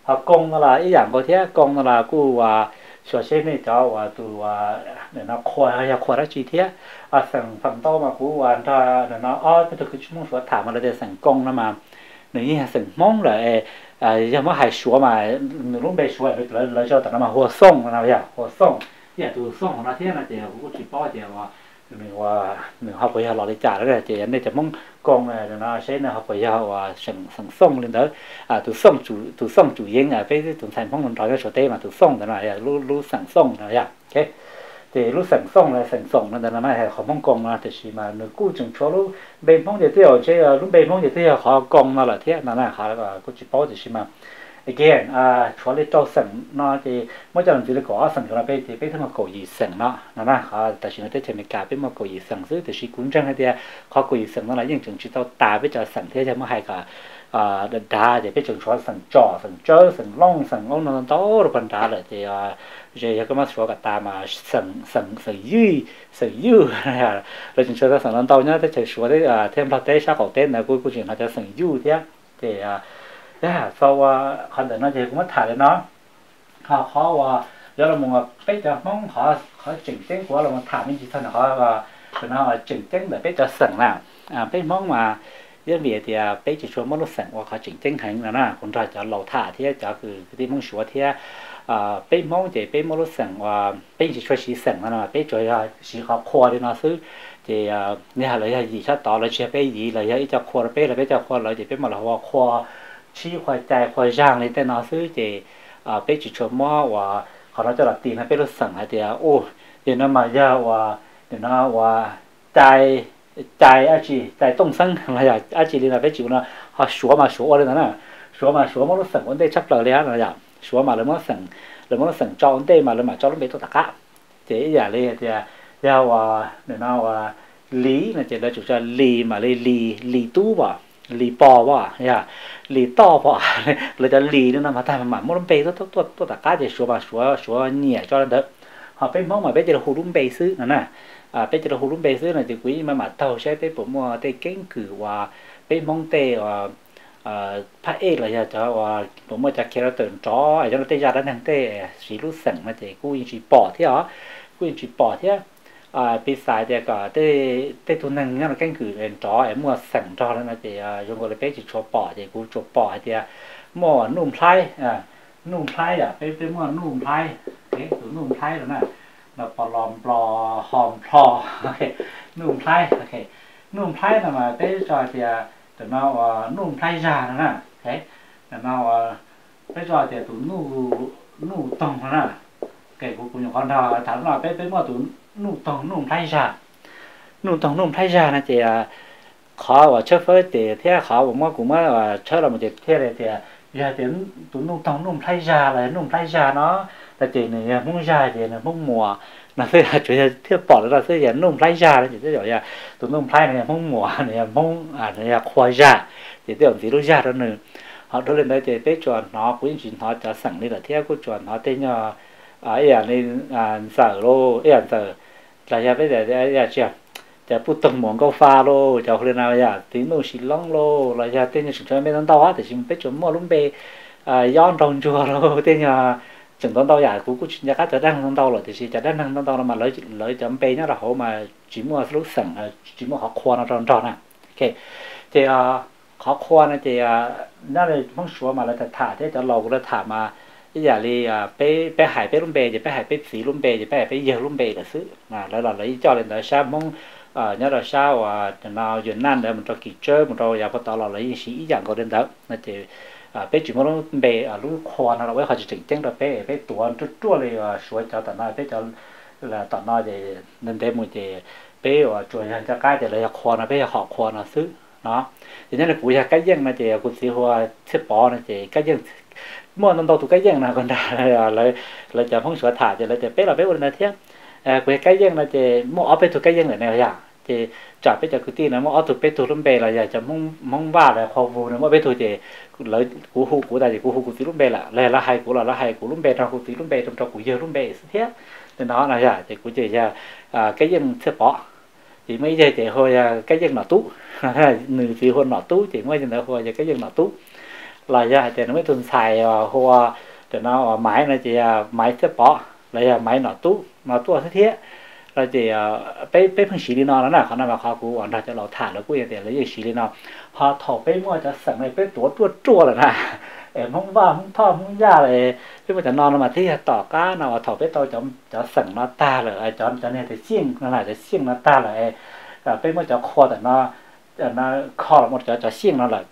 họ công là cái dạng có thế công là cô và sửa xe này cháu và tụi để nó khoa đã xí thế sẵn phần to mà cô và cho để nó cái thực chúng mong sửa thảm mà để sẵn công nó mà nếu sừng mong là giống hai số mà lúc bây số là cho tao mà hồ sông nào vậy hồ sông vậy từ sông nó thế là chỉ có chỉ bao giờ mà mình học bây giờ lò để trả đó là chỉ anh đây chỉ mong con này nó sẽ là học bây giờ và sừng sông lên đó từ sông chủ yếu là cái từ thành phong mình nói cái số tê mà từ sông thế này lúc sừng sông nào vậy thế thì lúc sẵn sông là nó này họ mong con là thì chỉ mà người cũ chừng cho lúc bên phong để tiêu chứ lúc bên phong để tiêu họ con nó là thế là này họ là có chỉ bao thì chỉ mà again cho lấy tàu sẵn nó thì mỗi lần chỉ là có sẵn cho nó bây thì bây thằng mà cổ gì sẵn nó này họ tại chỉ nó tới chơi mấy cả bên mà cổ gì sẵn chứ thì chỉ cuốn trang hay thì họ cổ gì sẵn nó là những trường chỉ tàu tà với cho sẵn thế cho mỗi hai cả đá để biết trường cho sẵn trò sẵn chơi sẵn long sẵn ông nó tàu rồi còn đá lại thì giờ các mắt số cả ta mà sừng dư là chúng ta sừng lần đầu nhá, thế chơi số đấy thêm vào đấy sao cậu tên là cuối chuyện là chơi sừng dư thế, thì sau hoàn thành nó thì cũng mất thải đấy nó, họ do là một cái cho mong họ chỉnh tiếng của là một thải mình chỉ thân họ và nó chỉnh tiếng để biết cho sừng nào, biết mong mà giờ về thì biết chỉ số mong nó sừng và họ chỉnh tiếng hành là na, còn ra cho lẩu thải thế, cho cứ cái mong số thế. Bên mong thì bên mong lúc sẵn và bên chỉ cho xí sẵn là bên cho xí khó khóa đi nó xứ thì nhà lấy gì cho tỏ là chế bên gì là ý cho khóa là bên cho khóa là thì bên mà là khóa chi khóa chạy khóa ràng lên tên nó xứ thì bên chỉ cho mong và họ nói cho là tìm hay bên lúc sẵn thì ô thì nó mà ra và thì nó và chạy á chị chạy tông sẵn là á chị là bên chịu nó họ xóa mà xóa lên đó mà xóa mong lúc sẵn vấn đề chấp lời lẽ là dạ số mà nó sẵn cho ông tê mà nó cho nó biết tôi cả thế giờ đây thì theo để nó lý là chỉ là chủ cho lì mà lấy lì tú bỏ lì bò bỏ nha lì to bỏ là cho lì nó mà ta mà muốn bê tôi cả thì số mà số nhẹ cho nó được họ phải mong mà bây giờ là hồ lũng bê xứ nè bây giờ là hồ lũng bê xứ này thì quý mà tàu sẽ phải bổ mua tê cánh cử và bây mong tê phát ê là cho bố mẹ cha kia nó tưởng chó ở trong nó tây ra đang tê xí lú sẵn mà thì cô chỉ bỏ thế bị sai thì cả tê tuần năng nó canh cử lên chó em mua sẵn cho nên là thì dùng gọi là bé chỉ cho bỏ thì cô cho bỏ thì หม้อนุ่มไพรนุ่มไพรเป็นหม้อนุ่มไพรถึงนุ่มไพรแล้วนะเราปลอมปลอหอมพลอนุ่มไพรนุ่มไพรแต่มาเต้จอยเดียแต่มานุ่มไพรยาแล้วนะแต่มาเต้จอยเดียถึงนุ่มตองแล้วนะคุณอย่างคนเราถามว่าเป็นหม้อถึงนุ่มตองนุ่มไพรยานุ่มตองนุ่มไพรยานะเจียkhó và chớ phơi thì thế khó và cũng mới là chớ là một chuyện thế này thì giờ tiếng tụi nông tông nông thái già là nông thái già nó là chuyện này muốn già thì là muốn mùa là thế là chuyện thế bỏ đó là thế là nông thái già đó chỉ thế rồi tụi nông thái này muốn mùa này muốn này khoai già thì tưởng gì lúc già đó nữa họ đối lên đây thì tết chuẩn nó cũng chỉ nó cho sẵn đi là thế cũng chuẩn nó thế nhờ ấy là nên sở lô ấy là sở là giờ bây giờ là chuyệnจะพูดตรงหมองก็ฟ้าโลจะเรียนอะไรอย่างที่นู่นสิล่องโลเราจะเต้นอย่างสุดท้ายไม่ต้องต่อแต่ชิมไปจนหมดลุ่มไปย้อนตรงจัวโลเต้นอย่างถึงต้องต่ออย่างกูกูชิมจะคัดจะได้ทั้งต่อเลยแต่สิจะได้ทั้งต่อเรามาเลยจำเป็นนะเราโหมาชิมว่ารู้สั่งชิมว่าเขาควรเราตอนๆนะโอเคเจ้าเขาควรนะเจ้านั่นเลยมึงชัวร์มาแล้วแต่ถ่ายที่จะเราเราถ่ายมาอย่าเลยไปหายไปลุ่มไปจะไปหายไปสีลุ่มไปจะไปหายไปเยอะลุ่มไปก็ซื้อแล้วเราเลยจ่อเลยแต่ช้ามึงnhớ là sao nào Việt Nam để mình cho kỳ chơi mình cho nhà phát tao là những sĩ dạng có đến đó là thì bé chỉ muốn bé ở lúc khoa nó với họ chỉ chỉnh là bé tuổi chút chút là suối cho tận nơi bé cho là tận nơi để nên bé một thì bé ở chuồng nhà cha cái thì là khoa nó bé họ khoa nó xứ nó thì nhớ là phụ nhà cái dân này thì cũng sĩ hoa xếp bỏ này thì cái dân mua năm đầu tụ cái dân là còn là lại chờ phong sửa thả thì lại thì bé là bé một là thế cái cái dân là thì mua ở bên thuộc cái dân này này à thì trả bên trả cứ tin là mua ở thuộc bên thuộc luôn bè là giờ mong ba là khoa vu là mua bên thuộc thì lợi cú hú cú tài thì cú hú cú tí luôn bè là hay cú là hay cú luôn bè trong cú tí luôn bè trong trong cú dưa luôn bè thế nên đó là giờ thì cú chỉ là cái dân sẽ bỏ thì mấy giờ thì hồi cái dân nọ tú người thì hồi nọ tú thì mấy giờ nữa hồi giờ cái dân nọ tú là giờ thì nó mới thường xài hồi thì nó mãi là thì mãi sẽ bỏ là mãi nọ tú mà tôi thế thế là chỉ bé phân xí đi nó là khó nào mà khó cú là cho nó thả nó cú để lấy xí đi nó họ thò bé mua cho sẵn này bé tua là nà em không vào không thò không ra này bé mua cho nó mà thế tỏ cá nào mà thò bé tôi cho sẵn nó ta rồi cho nên thì xiên nó lại thì xiên nó ta lại bé mua cho kho để nó kho là một cho xiên nó lại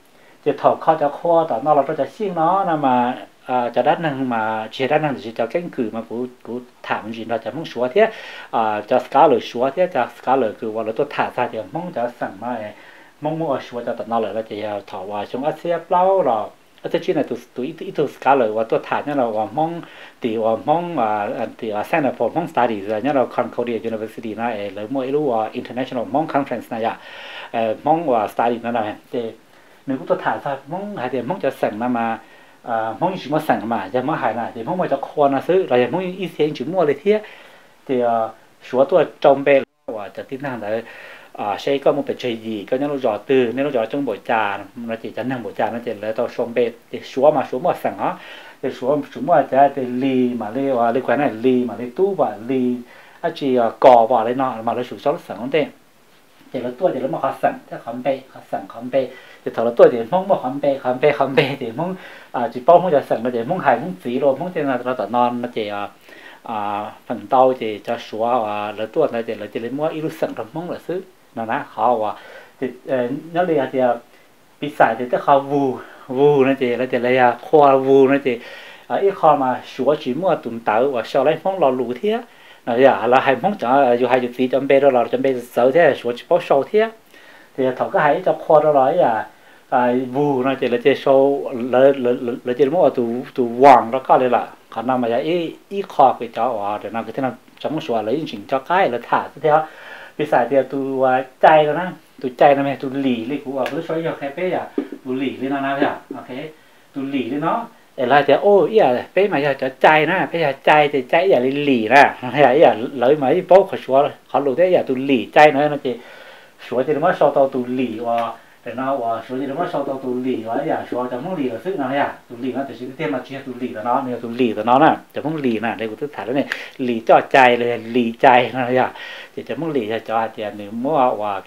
thì thò kho cho kho để nó là cho xiên nó là mà cho đắt năng mà chế đắt năng thì cho cánh cử mà của thảm gì nó cho mong xóa thế cho cá lợn xóa thế cho cá lợn cử vào tôi thả ra thì mong cho sẵn mà mong mua xóa cho tận nó lại là thì thảo vào trong ắt xếp lâu rồi ắt xếp chuyện này tôi ít tôi cá lợn và tôi thả nhá là mong thì mong thì sang là for mong study rồi nhá là Concordia University này lấy mỗi lúc international mong conference này à mong và study nó này thì nếu tôi thả ra mong hay thì mong cho sẵn mà mong chỉ mua sẵn mà giờ mua hải này thì mong mua cho con nó xứ là giờ mong ít tiền chỉ mua lấy thế thì số tôi trồng bè và cho tin rằng là xây có một cái chơi gì có những lúc giỏ từ những lúc giỏ trong buổi trà nó chỉ chắn hàng buổi trà nó chỉ lấy tao trồng bè thì số mua sẵn đó thì số mua thì lì mà lì quán này lì mà lì tú và lì chỉ cò vào lấy nọ mà lấy số sáu sẵn không thế thì là tôi thì nó mà họ sẵn thì họ sẵn thì thằng nó tôi thì mong mà hầm bè thì mong chỉ bao mong giờ sẵn mà để mong hài mong phí rồi mong thế là nó tao non nó chỉ phần tao thì cho xóa là tôi này thì là chỉ lấy mua ít lúc sẵn rồi mong là xứ nó nát khó thì nó liền thì bị xài thì tức khó vu nó chỉ là khoa vu nó chỉ ít khó mà xóa chỉ mua tụm táo và sau lấy mong lò lù thế là hài mong cho dù hài chụp phí chấm bè rồi là chấm bè xấu thế xóa chỉ bao sâu thế thì thằng cái hãy cho khoa đó nói vu nó chỉ là chơi show là chơi múa tụ vàng đó có đấy là còn nằm mà vậy ít khoa cái cháu để nằm cái thế nào trong số lấy chuyện cho cái là thả tiếp theo bây giờ thì tụ chạy rồi nè tụ chạy là mày tụ lì lì của cứ xoay vào cái bé tụ lì lên nào vậy ok tụ lì lên nó để lại thì ô ý à bé mà giờ cho chạy nè bây giờ chạy thì chạy giờ lì nè bây giờ lấy mấy bố khỏi số khỏi lù thế giờ tụ lì chạy nữa nó chỉ số thì nó mới sau tàu tù lì và để nó số thì nó mới sau tàu tù lì và giờ số chẳng muốn lì là sức nào nha tù lì nó thì chỉ thêm mà chia tù lì là nó nên tù lì là nó nè chẳng muốn lì nè đây của tôi thả đấy này lì cho chạy là lì chạy nào nha thì chẳng muốn lì là cho thì nếu muốn và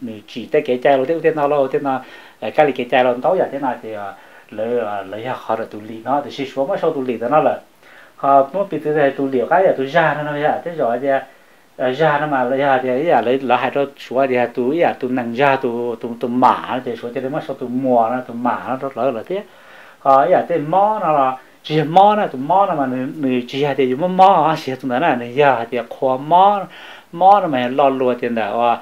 nếu chỉ tay cái chạy rồi tiếp theo nó cái lì cái chạy rồi tối giờ thế này thì lấy học họ tu lì nó thì xí xóa mới sau tu lì nó là họ muốn bị từ đây tu lì cái là tu già nó vậy thế rồi thì già nó mà lấy thì lấy là hai đó xóa thì tu giờ tu nằng già tu mã thì xóa cho đến mới sau tu mùa nó tu mã nó rất là thế họ giờ tên mó nó là chỉ mó nó tu mó nó mà người chỉ thì dùng mó xí tu này này giờ thì khoa mó nó mà lo lùa tiền đó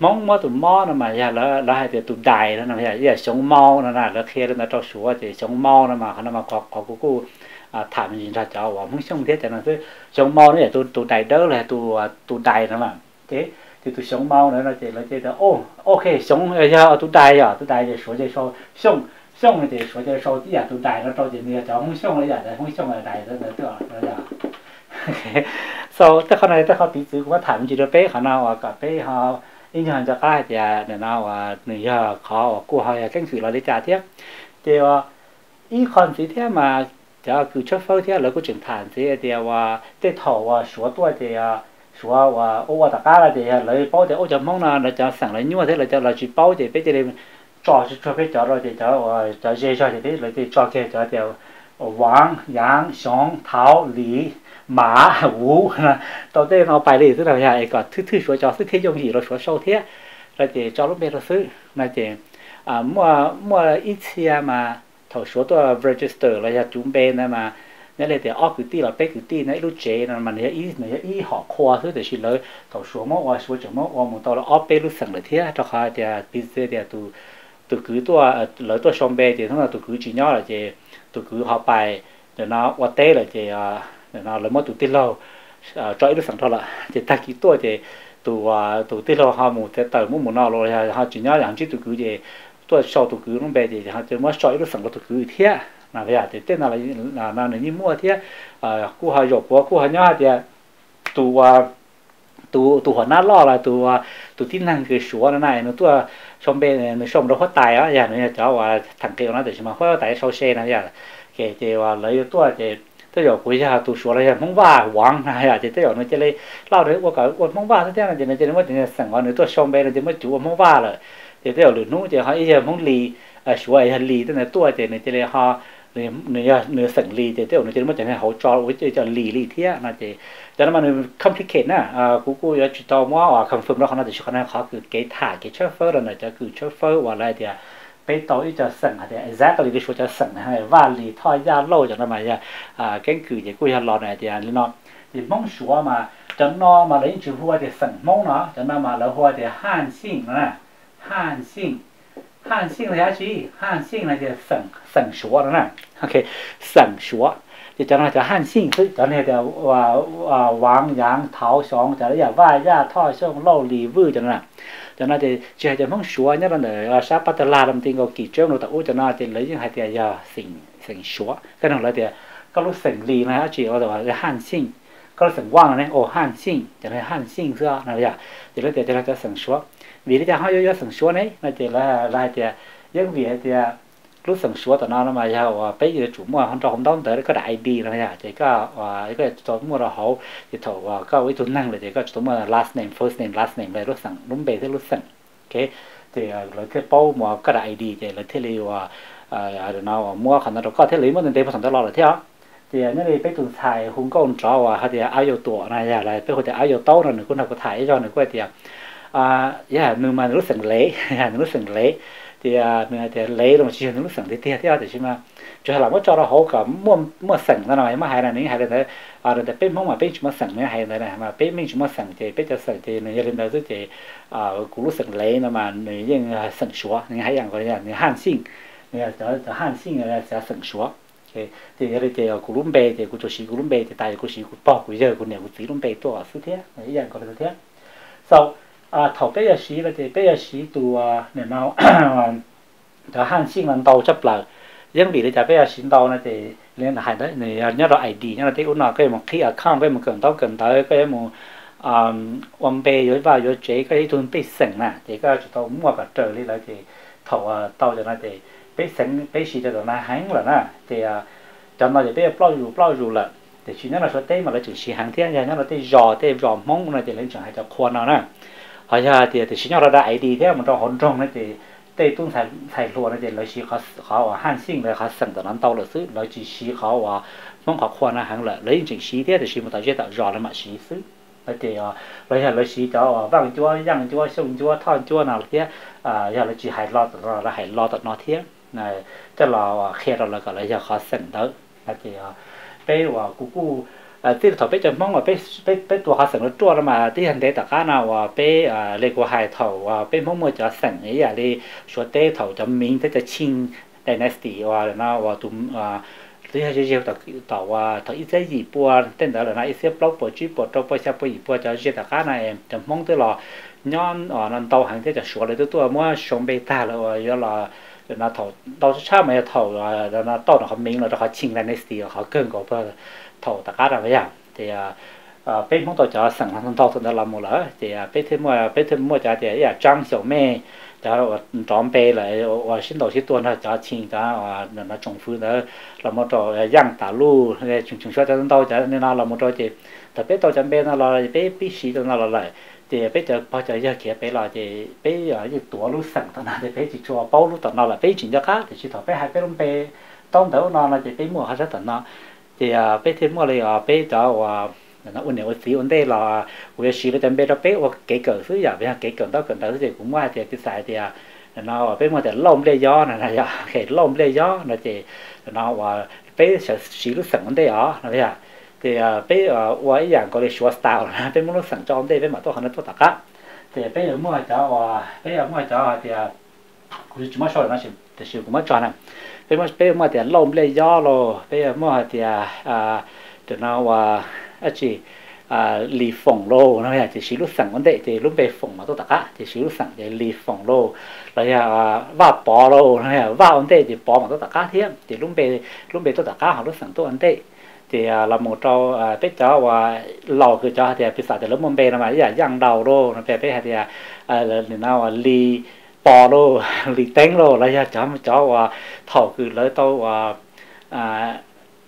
mong mó tụi mó nó mà giờ là hai tụi đại nó là giờ sống mau nó là khi nó cho sủa thì sống mau nó mà có cô thảm gì ra cháu và muốn sống thế thì nó cứ sống mau nó là tụi đại đó là tụi đại nó mà thế thì tụi sống mau nữa nó chỉ là cái đó ô ok sống giờ tụi đại thì sủa thì sau sống thì sủa thì sau thì tụi đại nó cho thì người cháu muốn sống là giờ không sống là đại nó được rồi sau tới con này tới con tí xíu cũng thảm chỉ được bé khả năng và cả bé họ in hàng cho cái thì để nào và người họ khó của họ là canh xử là để trả tiếp thì ít còn gì thế mà cho cứ chốt phơi thế là cứ trưởng thành thế thì và tê thầu và số tuổi thì số và ô tất cả là thì lấy bao thì ô cho mong là cho sẵn lấy như thế là cho là chỉ bao thì bé thì cho bé cho rồi thì cho dê cho thì thế lấy thì cho kia cho đều vàng vàng sóng tháo lý mã vũ tao đây nó bài này rất là dài còn thứ số cho thứ thế dùng gì rồi số sâu thế là chỉ cho lúc bây giờ thứ là chỉ mua ít xe mà thầu số tôi register là nhà chúng bên này mà nên là thì ở cử tri là bên cử tri này lúc chế là mình thấy ít họ khoa thứ để xin lỗi thầu số mốc qua số chấm mốc qua một tao là ở bên lúc sẵn là thế cho họ thì bây giờ thì tôi cứ tôi lỡ tôi xong bê thì thằng là tôi cứ chỉ nhỏ là chỉ tôi cứ họ bài để nó qua té là chỉ nó lấy một tụ tiết lâu cho ít được sẵn thôi là thì ta kỹ tôi thì tụ tiết lâu họ một cái tờ muốn nó rồi họ chỉ nhớ rằng chứ tụ cứ gì tôi sau tụ cứ nó về thì họ chỉ mới cho ít được sẵn là tụ cứ thế là vậy thì tên là như mua thế cô họ dọc quá cô họ nhớ thì tụ họ nát lo là tụ tin rằng cái số này nó tụ xong bên nó xong nó phát tài á giờ nó cháu và thằng kia nó để mà phát tài sau xe này giờ kể thì lấy tôi thì tới giờ cuối giờ tụ số này mong vả hoang này à thì tới giờ nó chơi lấy lao đấy qua cả qua mong vả thế này thì nó chơi nó mới thì sẵn còn nữa tôi xong bên nó chơi mới chủ mong vả rồi thì tới giờ lười nút thì họ giờ mong lì số này lì thế này tôi thì nó chơi lấy họ nửa sẵn lì thì tới giờ nó chơi mới chơi này hỗ trợ với chơi cho lì thế là chỉ cho nên mà nó complicated nè cú giờ chỉ tao mua hoặc confirm đó nó thì cho nên họ cứ cái thả cái chauffeur rồi này cho cứ chauffeur hoặc là thì bây tối cho sẵn thì exactly cái số cho sẵn hay và lì thoi ra lâu cho nó mà giờ cái cử chỉ của lò này thì nó thì mong số mà cho nó mà lấy chữ hoa thì sẵn mong nó cho nên mà lấy hoa thì hàn sinh là cái gì hàn sinh là cái sẵn số đó nè ok sẵn số thì cho nó cho hàn sinh thôi cho nên là vàng vàng tháo sóng cho nó là vai ra thoi sông lâu lì vư cho nó là cho nên thì chỉ hay cho mong số nhất là để sắp bắt đầu làm tiền có kỹ trước nó tạo cho nên thì lấy những hai tiền giờ sinh số cái nào lấy tiền các lúc sinh lì này chỉ có là hàn sinh các lúc sinh quang này ô hàn sinh cho nên hàn sinh xưa này giờ thì lấy tiền cho nó cho sinh số vì để cho họ cho sinh số này là chỉ là hai tiền những việc thì lúc sinh số tụi nó mà giờ bây giờ chủ mua họ cho không đóng tới cái đại đi này giờ thì có cái chủ mua là hậu thì thầu có cái chủ năng là thì có chủ mua last name first name last name về lúc sinh đúng về thế lúc sinh cái thì lấy cái bao mua cái đại đi thì lấy thế liệu nào mua khả năng có thế lấy mất tiền để phát sinh tới lo là thế đó thì như này bây giờ thải hùng công trò họ thì áo dầu tủa này giờ là bây giờ áo dầu tấu là người con nào có thải cho người quay thì giờ người mà lúc sinh lễ lúc sinh lễ thì mình thì lấy rồi chỉ những sản thế thế thế thì chỉ mà cho là mới cho nó hậu cả mua sản ra này mà hay là những hay là thế rồi thì bên mong mà bên chúng sản này hay là này mà bên mình chúng sản thì bên cho sản thì người dân đó thì cũng sản lấy mà người dân sản số những hay rằng gọi là người hàn sinh người cho hàn sinh là sẽ sản số thì người thì cũng lúng bê thì cũng cho xí cũng lúng bê thì tại cũng xí cũng bỏ cũng giờ cũng nhiều cũng tí lúng bê to xứ thế những dạng gọi là thế sau thầu bây giờ xí là thì bây giờ xí từ nền nào thợ hàn sinh làm tàu chấp là riêng bị để trả bây giờ xí tàu này thì nên là hay đấy này nhớ là ID nhớ là cái u nào cái một khi ở không cái một cần tới cái một ông bê rồi vào rồi chế cái thun bê sừng nè thì cái tàu mua cả trời đi lại thì thầu tàu giờ này thì bê sừng bê xí giờ này háng là nè thì cho nó thì bây giờ bao dù là thì chỉ nhớ là số tê mà là chữ xí hàng thế nhớ là tê giò móng này thì lên chẳng hay cho khoan nó nè họ giờ thì chỉ nhau là đại đi thế mà trong hỗn trộn thì 对总裁说呢，这老师考啊，汉信嘞，考省的难到了是，老师是考啊，方考困难很了，来认真写点的，是么大家都热了嘛，写书，那对啊，来下老师教啊，帮教、让教、送教、探教那些啊，下老师还老的了，还老的那天，那这老啊，开了那个来下考省的，那对啊，别话姑姑。 Tí là thọ bé chấm mong và bé tua khá sẵn nó chua lắm mà tí hành tế tất cả nào và bé lê của hai thầu và bé mong mơ cho sẵn ấy là đi số tế thầu chấm mình tới cho chinh dynasty và nó và tụm tí hai chơi chơi tàu và thọ ít dễ gì bua tên đó là nó ít xếp block bỏ chip bỏ trâu bỏ xe bỏ gì bua cho chơi tất cả này chấm mong tới là nhon ở nằm tàu hành tế cho số lấy tới tua mua sống bé ta là nó thầu tàu xa mà thầu là nó tàu nó họ mình là họ chinh dynasty họ cơn cổ bơ thầu tất cả là vậy à thì bên chúng tôi cho sẵn hàng thầu thì là một lỡ thì bên thêm mua cho thì là trang sầu mê cho tròn bề lại và xin đầu xin tuần là cho xin cho nó trồng phứ nữa là một trò giang tả lu chúng cho chúng tôi cho nên là một trò thì tại bên tôi cho bên là bên xí cho nó là lại thì bây giờ bao giờ giờ kia bây là thì bây giờ như tuổi lúc sẵn thì là bây chỉ cho bao lúc tận nó là bây chỉ cho khác thì chỉ thọ bây hai bây lông bề tông đầu nó là thì bây mua hết tận nó thì bé thêm một lời bé đó nó uốn nẻo xí uốn đây là uốn xí với tấm bé đó bé hoặc kể cỡ thứ gì vậy kể cỡ đó cỡ đó thì cũng ngoài thì xài thì nó bé mà thì lông đây gió này là cái lông đây gió nó thì nó bé sẽ xí lúc sẵn uốn đây đó là bây giờ thì bé uốn dạng có cái số tàu là bé muốn lúc sẵn cho uốn đây bé mà tôi không nói tôi tất cả thì bé ở ngoài đó bé ở ngoài đó thì cũng chỉ mới soi nó thì cũng mới cho nè bây giờ thì lông lê gió rồi bây giờ thì từ nào chị lì phồng lô nó là thì xí lúc sẵn vấn đề thì lúc về phồng mà tôi tắc á thì xí lúc sẵn thì lì phồng lô rồi vào bò lô nó là vào vấn đề thì bò mà tôi tắc á thiếp thì lúc về tôi tắc á hoặc lúc sẵn tôi vấn đề thì là một trâu biết cho và lò cứ cho thì biết sao thì lúc mông bê nó mà giờ giăng đầu lô nó về thì từ nào lì bò lô lì tén lô lấy ra chó và thầu cứ lấy tao và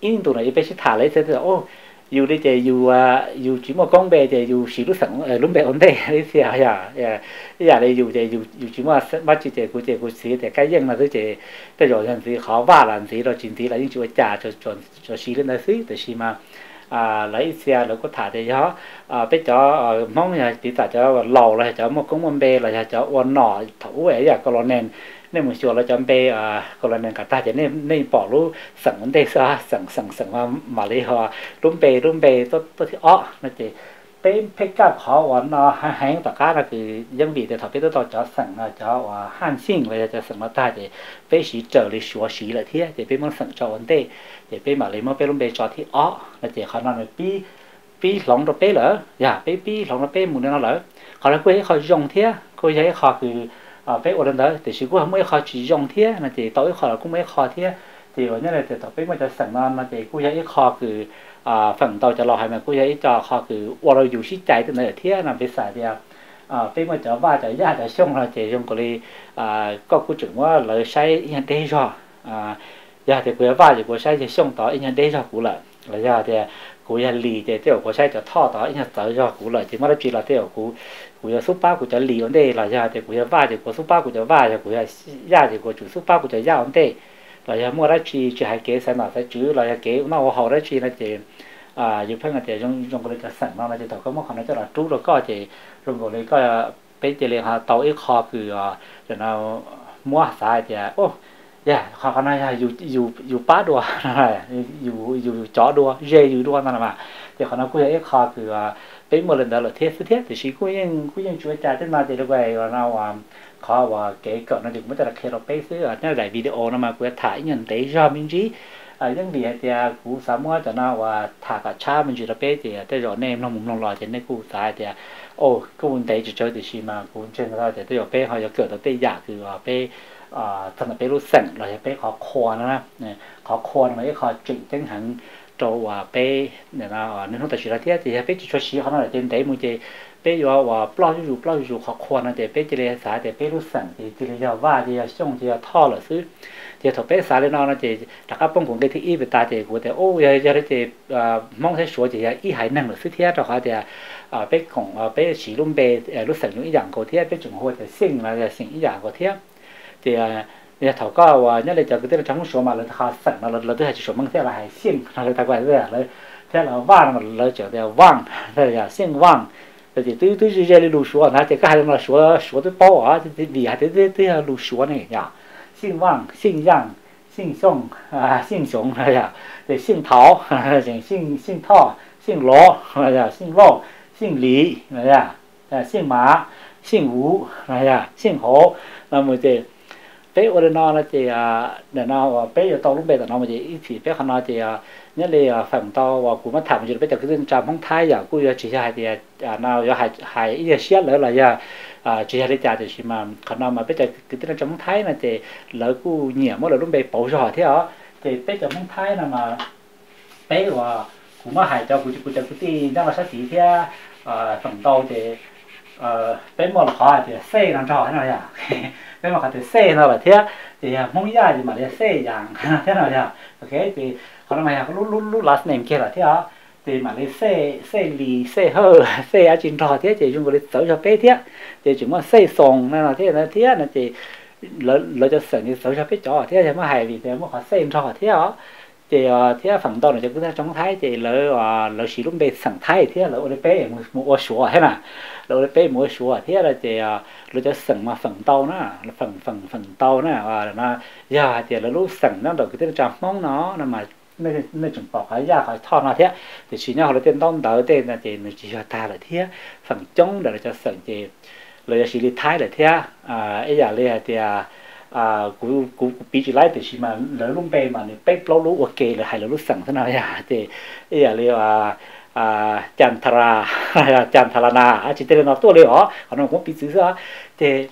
in tụi này bé chỉ thả lấy thế thì ô dù đi chơi dù chỉ một con bé chơi dù xí lúc sẵn lúc bé ổn đây đấy thì giờ đây dù chơi dù chỉ một bắt chỉ chơi của xí thì cái dân là thứ chơi tới rồi thành xí khó vả làm xí rồi chính xí là những chú trả cho xí lên đấy xí thì xí mà lấy xe rồi có thả thì đó biết cho mong là chỉ thả cho lầu là cho một cống mâm bê là cho uốn nỏ thấu vậy là có nên một chỗ là cho bê có lò nền cả ta cho nên bỏ luôn sẵn vấn đề sao sẵn mà lấy họ rung bê tôi thì ó nó chỉ bên pick up họ uốn nó hang tất cả là cứ dân vị thì thọ biết tôi cho sẵn là cho han xin vậy cho sẵn mà ta thì bê chỉ trở lại xóa xí lại thế thì bê muốn sẵn cho vấn đề thì bê mà lấy mà bê rung bê cho thì ó nó chỉ khả năng là bê lỏng rồi bê lỡ dạ bê lỏng rồi bê muốn nó lỡ họ là quê họ dùng thế cô thấy họ cứ bé ở đó thì chỉ có mấy kho chỉ dùng thế là thì tối kho là cũng mấy kho thế thì ở đây thì tập bé mới cho sẵn non là thì cô dạy kho cứ phần tàu cho lò hay mà cô dạy cho kho cứ ở đâu dù xí chạy từ nơi thế là phải xài thì bé mới cho ba cho gia cho xong là thì dùng cái này có câu chuyện là lời say nhà đây rồi gia thì cô ba thì cô say thì xong tàu nhà đây rồi cũng là gia thì cô dạy lì thì theo cô say cho thọ tàu nhà tới rồi cũng là chỉ mới chỉ là theo của số ba của cháu lì vấn đề là ra thì của va thì của số ba của cháu va thì của ra thì của chủ số ba của cháu ra vấn đề là mua ra chỉ hai kế sản phẩm sẽ chứ là kế nó họ ra chỉ là chỉ dùng phân là chỉ dùng cái là sản nó là chỉ thầu có một khoản nó cho là trú rồi có chỉ dùng cái này có cái chỉ liền hà tàu ít kho cứ rồi nào mua xài thì ô dạ kho này là dù ba đua này dù chó đua dê dù đua này mà thì kho nó cứ ít kho cứ bên một lần đó là thiết thì chỉ cũng chú trả trên mà thì lúc này là nào khó và kể cỡ nó được mới là khi nó bé xứ ở nơi đại video nó mà quẹt thải nhận thấy do mình trí ở những địa thì cũng sắm mua cho nó và thả cả cha mình chỉ là bé thì tới rồi nem nó mùng lòng lòi thì nó cụ sai thì ô cũng thấy chỉ chơi thì chỉ mà cũng trên đó thì tới rồi bé họ giờ cỡ tới tây giả thì bé thằng bé lúc sẵn rồi bé khó khôn nữa khó khôn mấy khó chỉnh tiếng hẳn trâu và bé này là nên không tài xỉu là thế thì bé chỉ cho xí họ nói là trên đấy muốn chơi bé do và bao nhiêu khó khăn là để bé chơi là sao để bé lúc sẵn thì chơi là vả thì xong thì thao là xứ thì thằng bé sao lên nó thì đặt các bông cũng cái thứ y về ta thì của thì ô giờ đấy thì mong thấy số thì y hải năng là xứ thế rồi họ thì bé còn bé xí luôn bé lúc sẵn những dạng có thế bé chuẩn hội thì sinh là sinh những dạng có thế thì nhà thầu có nhất là chờ cái trong số mà họ sẵn là tới số mang theo là hải xin là ta quay ra là thế là vang là chờ theo vang thế là xin vang thì tôi ra đi lù xuống là thì cái là số số tới bao á thì vì hải tới lù xuống này nhở xin vang xin rằng xin song xin song là để xin tháo xin thọ xin lỗ là xin lỗ xin lý là xin má xin vũ là xin hổ là một cái bé ở đây nó thì để nó bé ở tàu lúc bé là nó mà chỉ ít thì bé con nó thì nhất là phần tàu và cũng mất thảm chỉ là bé từ cái dân trạm không thái giờ cứ chỉ hai thì nào giờ hai ít xíu nữa là giờ chỉ hai cái thì mà con nó mà bé từ cái dân trạm không thái là thì lỡ cứ nhẹ mỗi lần lúc bé bổ rồi thế đó thì bé trạm không thái là mà bé và cũng mà hai cho cứ đi đang là sát chỉ thế phần tàu thì bé một khó thì xây làm trò thế nào vậy bé một khó thì xây nào vậy thế thì mong ra thì mà để xây dạng thế nào vậy ok thì còn mày học lúc last name kia là thế đó thì mà để xây lì xây hơ xây ở trên trò thế thì chúng tôi để sửa cho bé thế thì chúng mà xây sòng nên là thế là thì lỡ cho sửa thì sửa cho bé trò thế thì mà hay vì thế mà khó xây trò thế đó thì thế phần đầu này chúng ta trong thái thì lỡ sử dụng bề sẵn thái thế lỡ bé mua sủa thế nào lỡ bé mua sủa thế là thì lỡ cho sẵn mà phần tàu nó phần tàu nó giờ thì lỡ lúc sẵn nó được cái tên trạm móng nó mà nơi chuẩn bỏ cái ra khỏi thon nó thế thì chỉ nhau là tên tông đỡ tên là thì chỉ cho ta là thế phần chống để cho sẵn thì lỡ sử dụng thái là thế ấy giờ đây thì cũng bị chỉ lái từ khi mà lỡ lung bê mà này bê lâu lú ok là hay là lú sẵn thế nào vậy thì bây giờ liệu chăn thara na chỉ tên nó tua liệu ó còn nó cũng bị dữ ra thì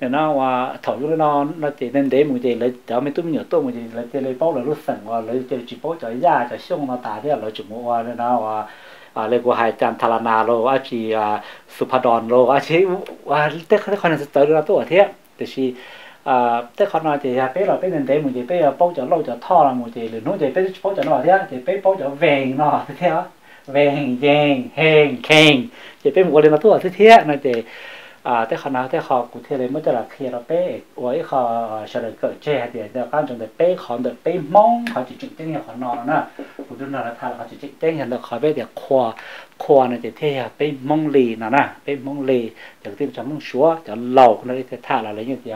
nó thổi luôn nó chỉ nên để một cái lấy cho mấy túi nhựa tôi một cái lấy bao là lú sẵn và lấy chỉ bao cho da cho xương nó tả thế là chỉ mua nó lấy của hai chăn thara na rồi chỉ Supadon rồi chỉ cái con này tới nó tua thế thì khi thế còn nói thì bé là bé nên để một cái bé bao giờ lâu giờ thọ là một cái rồi nói thì bé bao giờ nó thế thì bé bao giờ về nó thế đó về hàng thì bé một lần nó thua thế này thì thế còn nói thế họ cụ thể là mới là khi là bé với họ sẽ được cởi che thì là các trường bé còn được bé mong họ chỉ chỉnh tiếng họ nói nữa cũng đúng là thay họ chỉ chỉnh tiếng hiện được họ bé được khoa này thì thế bé mong lì nữa nè bé mong lì được tiếng trong mong xúa cho lâu nó thì thay là lấy như thế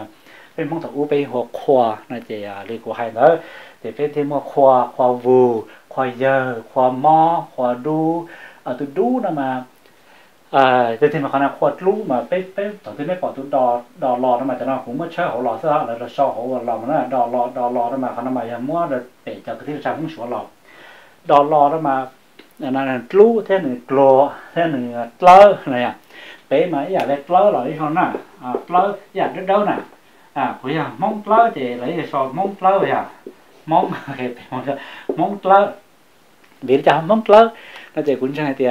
bên mong thầu u bên hoa khoa này thì lì của hai nữa thì bên thêm hoa khoa vù khoa dơ khoa mo khoa đu từ đu là mà thêm mà còn là khoa lú mà bên tổng thêm mấy bỏ từ đò lò đó mà cho nó cũng mới chơi hổ lò xưa là so hổ lò mà nó đò lò đó mà còn là mà mua được để cho cái thứ trang cũng sửa lò đò lò đó mà là lú thế này lò thế này lơ này à bên mà giờ đây lơ rồi không nè lơ giờ đến đâu nè bây giờ móng lơ thì lấy so móng lơ bây giờ móng lơ biết chưa móng lơ nó chỉ cũng sai thì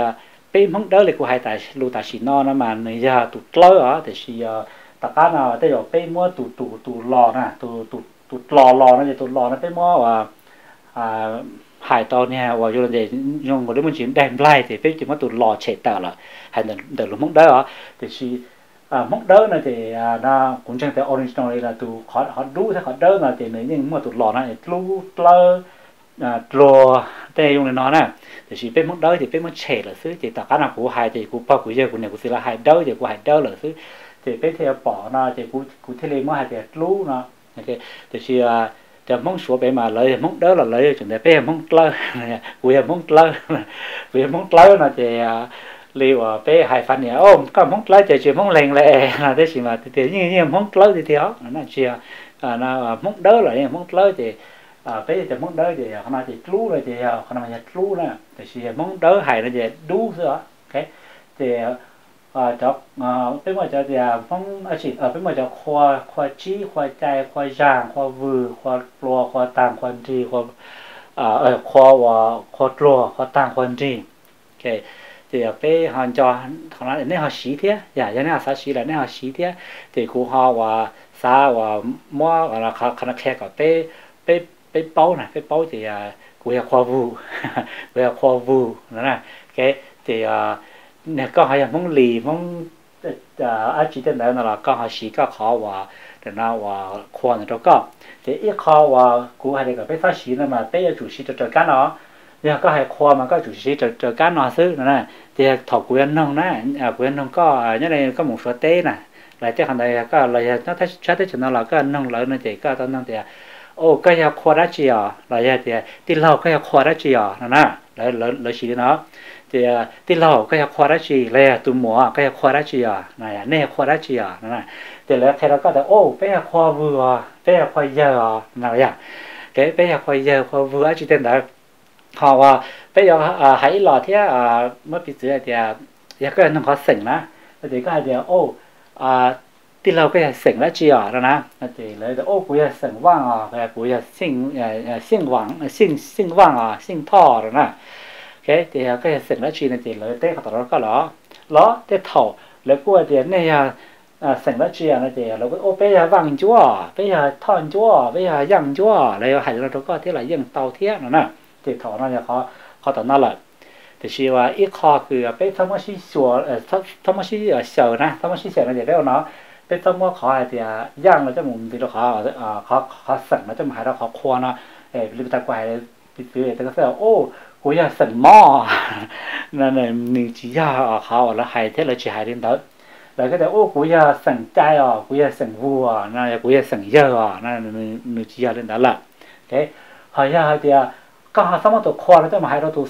cái móng đó là của hai tại lù tại xí no mà này giờ tụt lơ á thì xí tất cả nào tới rồi cái mua tụt lò nè tụt lò nó thì tụt lò nó cái mua hải to nha và cho nên để dùng một đứa mình chỉ đem lại thì cái chỉ mua tụt lò chạy tờ là hay là để lù móng đó thì xí mốc đỡ này thì nó cũng chẳng thể original là từ họ đu thế họ đỡ là thì nếu như mà tụt lò này lú lơ lò tê dùng để nó nè thì chỉ biết mốc đỡ thì biết mốc trẻ là thứ thì tất cả là của hai thì của bao của giờ của này của xưa là hai đỡ thì của hai đỡ là thứ thì biết theo bỏ nó thì của thế này mới hai thì lú nó thì chỉ thì mong số bé mà lấy mong đỡ là lấy chuẩn để bé mong lơ của mong lơ là thì liệu bé hai phần này ôm có món lái chạy chuyện món lèn lẹ là thế gì mà thì như món lái thì thiếu nó chia nó món đỡ lại món lái thì bé thì món đỡ thì hôm nay thì lú rồi thì hôm nay thì lú nè thì chỉ món đỡ hay là gì đu thôi ok thì cho bé mà cho thì món chỉ ở bé mà cho khoa trí khoa trai khoa giàng khoa vừa khoa lò khoa tàng khoa trì khoa khoa lò khoa tàng khoa trì ok thì cái hòn trò họ nói nên họ xí thế, giả cho nên họ xí là nên họ xí thế, thì cụ họ và xa và mua và là khả năng khe cả cái bao này cái bao thì cụ là khoa vu nữa này cái thì nè có hay là món lì món ở chỉ thế này là có họ chỉ có khó và để nào và quan trọng có thì ít khó và cũng hay được cái phát xí này mà bây giờ chủ sĩ cho cá nó giờ có hay khoa mà có chủ sĩ cho cá nó xứ này thì thọ quyền nông này quyền nông có như này có một số tế này lại cái hàng này có lại nó thấy sát tới chỗ nào là có nông lợi này thì có tao nông thì ô cái nhà khoa đã chi à lại thì lâu cái nhà khoa đã chi à nè lại lại xí nó thì tí lâu cái khoa đã chỉ là tụi mỏ cái khoa đã chỉ à này nè khoa đã chỉ à này thì là thế nó có được ô bé khoa vừa bé khoa giờ nào vậy cái bé khoa vừa chỉ tên là họ bây giờ hãy lò thế mất bị dưới thì giờ cái nó khó sỉnh đó thì cái thì ô tí lâu cái sỉnh đã chỉ à đó nè thì lấy được ô cái sỉnh vang à cái sinh vang à sinh thọ rồi nè cái thì cái sừng lá chi này thì lấy tép vào đó có ló tép thầu lấy cua thì này sừng lá chi này thì lấy cái ô bây giờ vàng chúa bây giờ thon chúa bây giờ dặn chúa lấy hải nó có thế là dặn tàu thiếc nữa nè thì thầu nó là khó tận nó là thì chỉ là ít khó cứ bây thằng mới sửa thằng mới sửa này thằng mới sửa này thì đeo nó bây thằng mới khó thì dặn nó cho mình thì nó khó sừng nó cho mình hải nó khó khoa nó lấy ta quay thì ta sẽ ô cô nhà sần mò nên là mình chỉ ra ở họ là hay thế là chỉ hay đến tới là cái đấy ô cô nhà sần trai à cô nhà sần vu à nên là cô nhà sần dơ à nên là mình chỉ ra đến đó là thế hỏi ra thì các họ xong tụ khoa nó cho mà hay nó tụ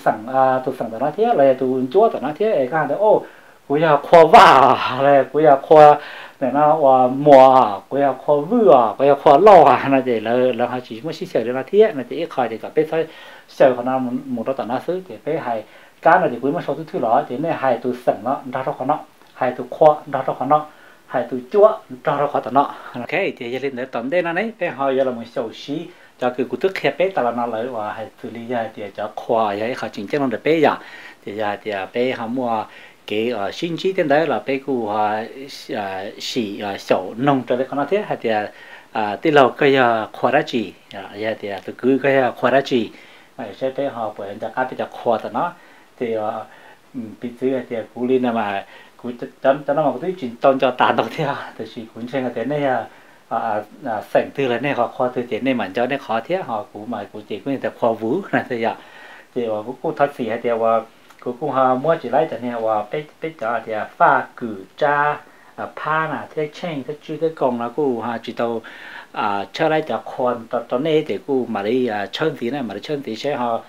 sần đó thế là tụ chúa đó thế các đấy ô cô nhà khoa vả là cô nhà khoa này nó mò cô nhà khoa vư à cô nhà khoa lo à nên chỉ là họ chỉ mới xịt đến đó thế nên chỉ khỏi thì cả biết thôi sau khi nào một đó tận nó xứ thì phải hay cá này thì quý mà sau thứ thứ đó thì này hay từ sẩn nó ra cho con nó hay từ khoa ra cho con nó hay từ chúa ra cho con tận nó ok thì giờ lên để tận đây nó đấy cái hồi giờ là một sầu xí cho cái cụ tức khe bé tao là nó lấy và hay xử lý ra thì cho khoa vậy họ chỉnh chắc nó được bé giờ thì bé họ mua cái sinh trí đến đấy là bé cụ xỉ sầu nông cho đấy con nó thế hay thì tí lâu cái khoa đã chỉ giờ thì từ cứ cái khoa đã chỉ phải sẽ thấy họ bởi hiện tại cái khoa tao nó thì bị thứ thì cú lên là mà cú chấm cho nó một thứ chuyện tôn cho tàn đâu theo thì chỉ cuốn xem là thế này sảnh từ là này họ khoa từ thế này mà cho nên khó thế họ cú mà cú chỉ có hiện tại khoa vú này thôi ạ thì cú cũng thoát xỉ hay theo cú cũng họ mua chỉ lấy tại này và biết cho thì pha cử cha pha là thế chênh thế chui thế còn là cú họ chỉ tàu chơi lại cho con tao này thì cô mà đi chơi tí này mà đi chơi tí sẽ họ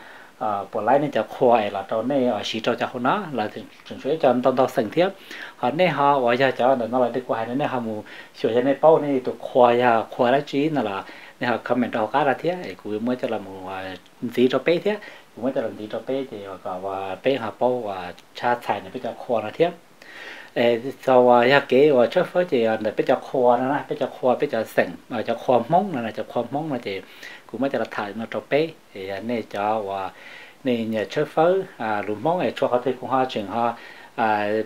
bỏ lại nên cho khoai là tao này ở xí cho hôm đó là thường xuyên cho tao sành thiếp họ này họ ở nhà cho nó lại đi qua này họ mù sửa cho này bao này tụi khoai lá chín là này họ comment họ cá là thế cô mới cho làm một tí cho bé thế cô mới cho làm tí cho bé thì họ và bé họ bao và cha thải này bây giờ khoai là thế sau ya kế và trước phơi thì để bây giờ khoa nó nè bây giờ sành cho khoa móng này cho khoa móng này thì cũng mới cho là thải nó trộn bé thì này cho và này nhà trước phơi lùn móng này cho họ thì cũng họ chuyển họ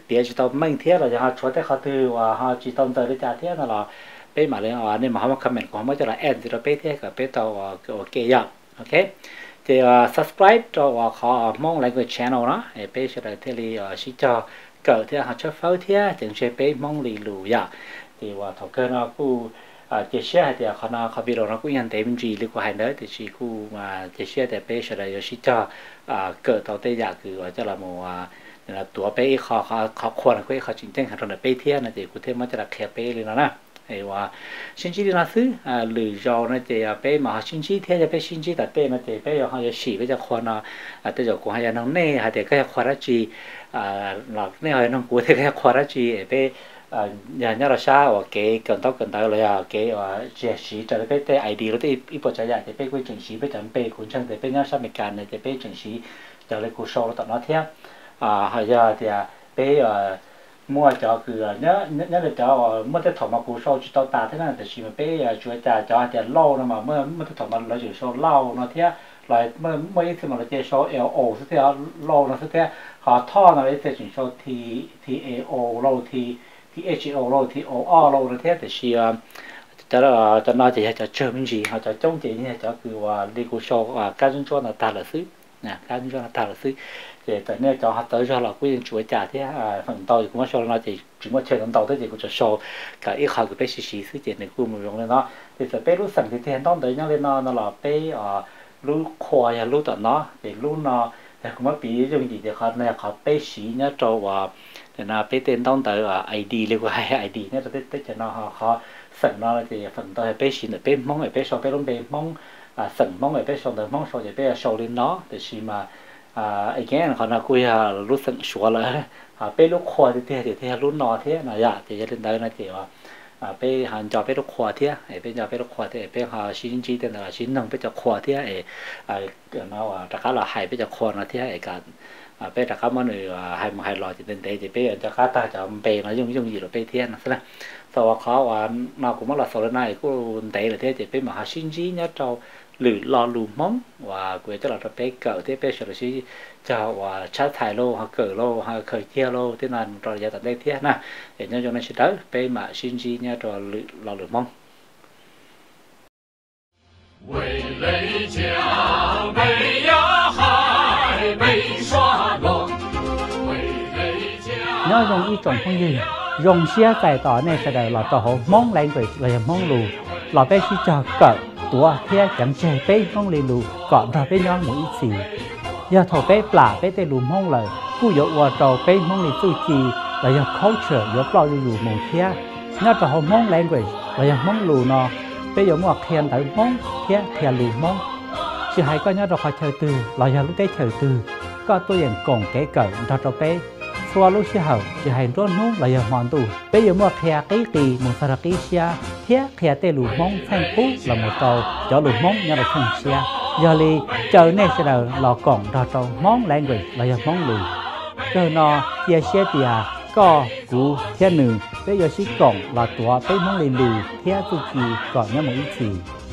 bịa chỉ tao mang thiết là họ cho tới họ từ và họ chỉ tao tới để trả thiết là bé mà lên nên mà họ comment của họ mới cho là end thì nó bé thế cả bé tao ok giờ ok thì subscribe cho họ mong lại người channel đó để bé sẽ là tele chỉ cho cỡ thì họ cho pháo thế chẳng chế bé mong lì lù giờ thì và thầu cơ nó cũng chia sẻ thì họ nó video nó cũng nhận thấy mình gì liên quan đấy thì chỉ cũng mà chia sẻ thì bé sẽ là cho cỡ tàu tây giả cứ cho là một là tuổi bé khó khăn quấy khó chỉnh trang hàng tuần là bé thế này thì cũng thêm mới cho là kẹp bé lên nó nè thì và sinh chi đi nó xứ lừa dò nó thì bé mà họ sinh chi thế thì bé sinh chi tại bé nó thì bé họ chỉ bây giờ khoan nó tới giờ cũng hay nó nè hay thì cái khoan đó chỉ là cái hồi nó cuối thì cái khoan đó chỉ bé nhà nhà là sao và cái cần tao là cái giải trí cho cái cái ID đó thì ít bỏ chạy thì bé quy trình trí bé chấm bé cuốn sang thì bé nhớ sao mình cản này thì bé trình trí cho lấy cú show tao nó thế hồi giờ thì bé mua cho cứ nhớ là cho mới tới thọ mà cú sâu chỉ tao ta thế này thì chỉ mà bé chuối trà cho thì lâu nó mà mới tới thọ mà nó chỉ sâu lâu nó thế lại mới thì mà nó chơi sâu eo thế lâu nó thế họ thọ nó sẽ chuyển sâu thì eo lâu thì heo lâu thì o lâu nó thế thì chỉ cho nó chỉ cho chơi mình gì họ cho trông chỉ như cho cứ đi cú sâu cá chúng cho nó ta là xứ nè các cho thảo là xí để tại nơi cho hạt tới cho là quy định chuối trả thế phần tàu cũng có cho nó chỉ chúng có chơi phần tàu thế thì cũng cho show cả ít học của bé xí xí xí tiền này cũng một giống lên đó thì sẽ bé lúc sẵn thì tiền đó tới nhau lên nó là bé lúc khoai hay lúc tận nó để lúc nó cũng có bị dùng gì để học này học bé xí nhá cho để nó bé tiền đó tới ID liên quan hay ID nhá tới tới cho nó họ sẵn nó thì phần tàu hay bé xí nữa bé mong hay bé sau bé luôn bé mong sẵn mong hay bé sau tới mong sau thì bé sau lên nó để xí mà ấy cái này còn là cùi lúa sẵn xúa là bé lúa khoa thì thế lúa nọ thế là dạ thì gia đình đây là kiểu bé hàng cho bé lúa khoa thế bé cho bé lúa khoa thế bé họ xin chỉ tên là xin nông bé cho khoa thế nó tất cả là hai bé cho khoa nó thế cả bé tất cả mọi người hai một hai lò thì tên thế thì bé cho cá ta cho bé nó dùng gì là bé thế là sau khó nó cũng là sau lần này cũng tệ là thế thì bé mà họ xin chỉ nhớ trâu lử lo lù móng và quê cho là bé cỡ thế bé sửa xí cho và sát thải lô hoặc cỡ lô hoặc khởi kia lô thế là rồi giờ tận đây thế nè để nhau cho nên sẽ tới bé mà xin gì nha rồi lử lo lù móng nó dùng ý tưởng không gì dùng xe tài tỏ này sẽ đợi là tàu móng lên rồi là móng lù là bé chỉ cho cỡ tua thế chẳng chơi bé mong lên lù còn rồi bé nhon mũi xì giờ thầu bé là bé tê lù mong lời cú dỗ vào trò bé mong lên suy trì là giờ culture giờ lo lù lù mong thế nhớ trò mong language là giờ mong lù nó bé giống hoặc thèn tới mong thế thèn lù mong chứ hay có nhớ trò họ chơi từ là giờ lúc té chơi từ có tôi dành còn kẻ cận trò trò bé xua lúc xí hậu chứ hay rốt nút là giờ mòn tù bé giống hoặc thè cái tì một sợi cái xia thế thẻ tê lù mông thanh phú là một trầu cho lù mông nhà được thành xe giờ li chờ này sẽ đợi lò còn đò trầu món lại người là giờ món lù chờ nó chia xe tia co cú thế nương bây giờ chỉ còn là tua tới món liền lù thế tu kỳ còn nhớ một ít gì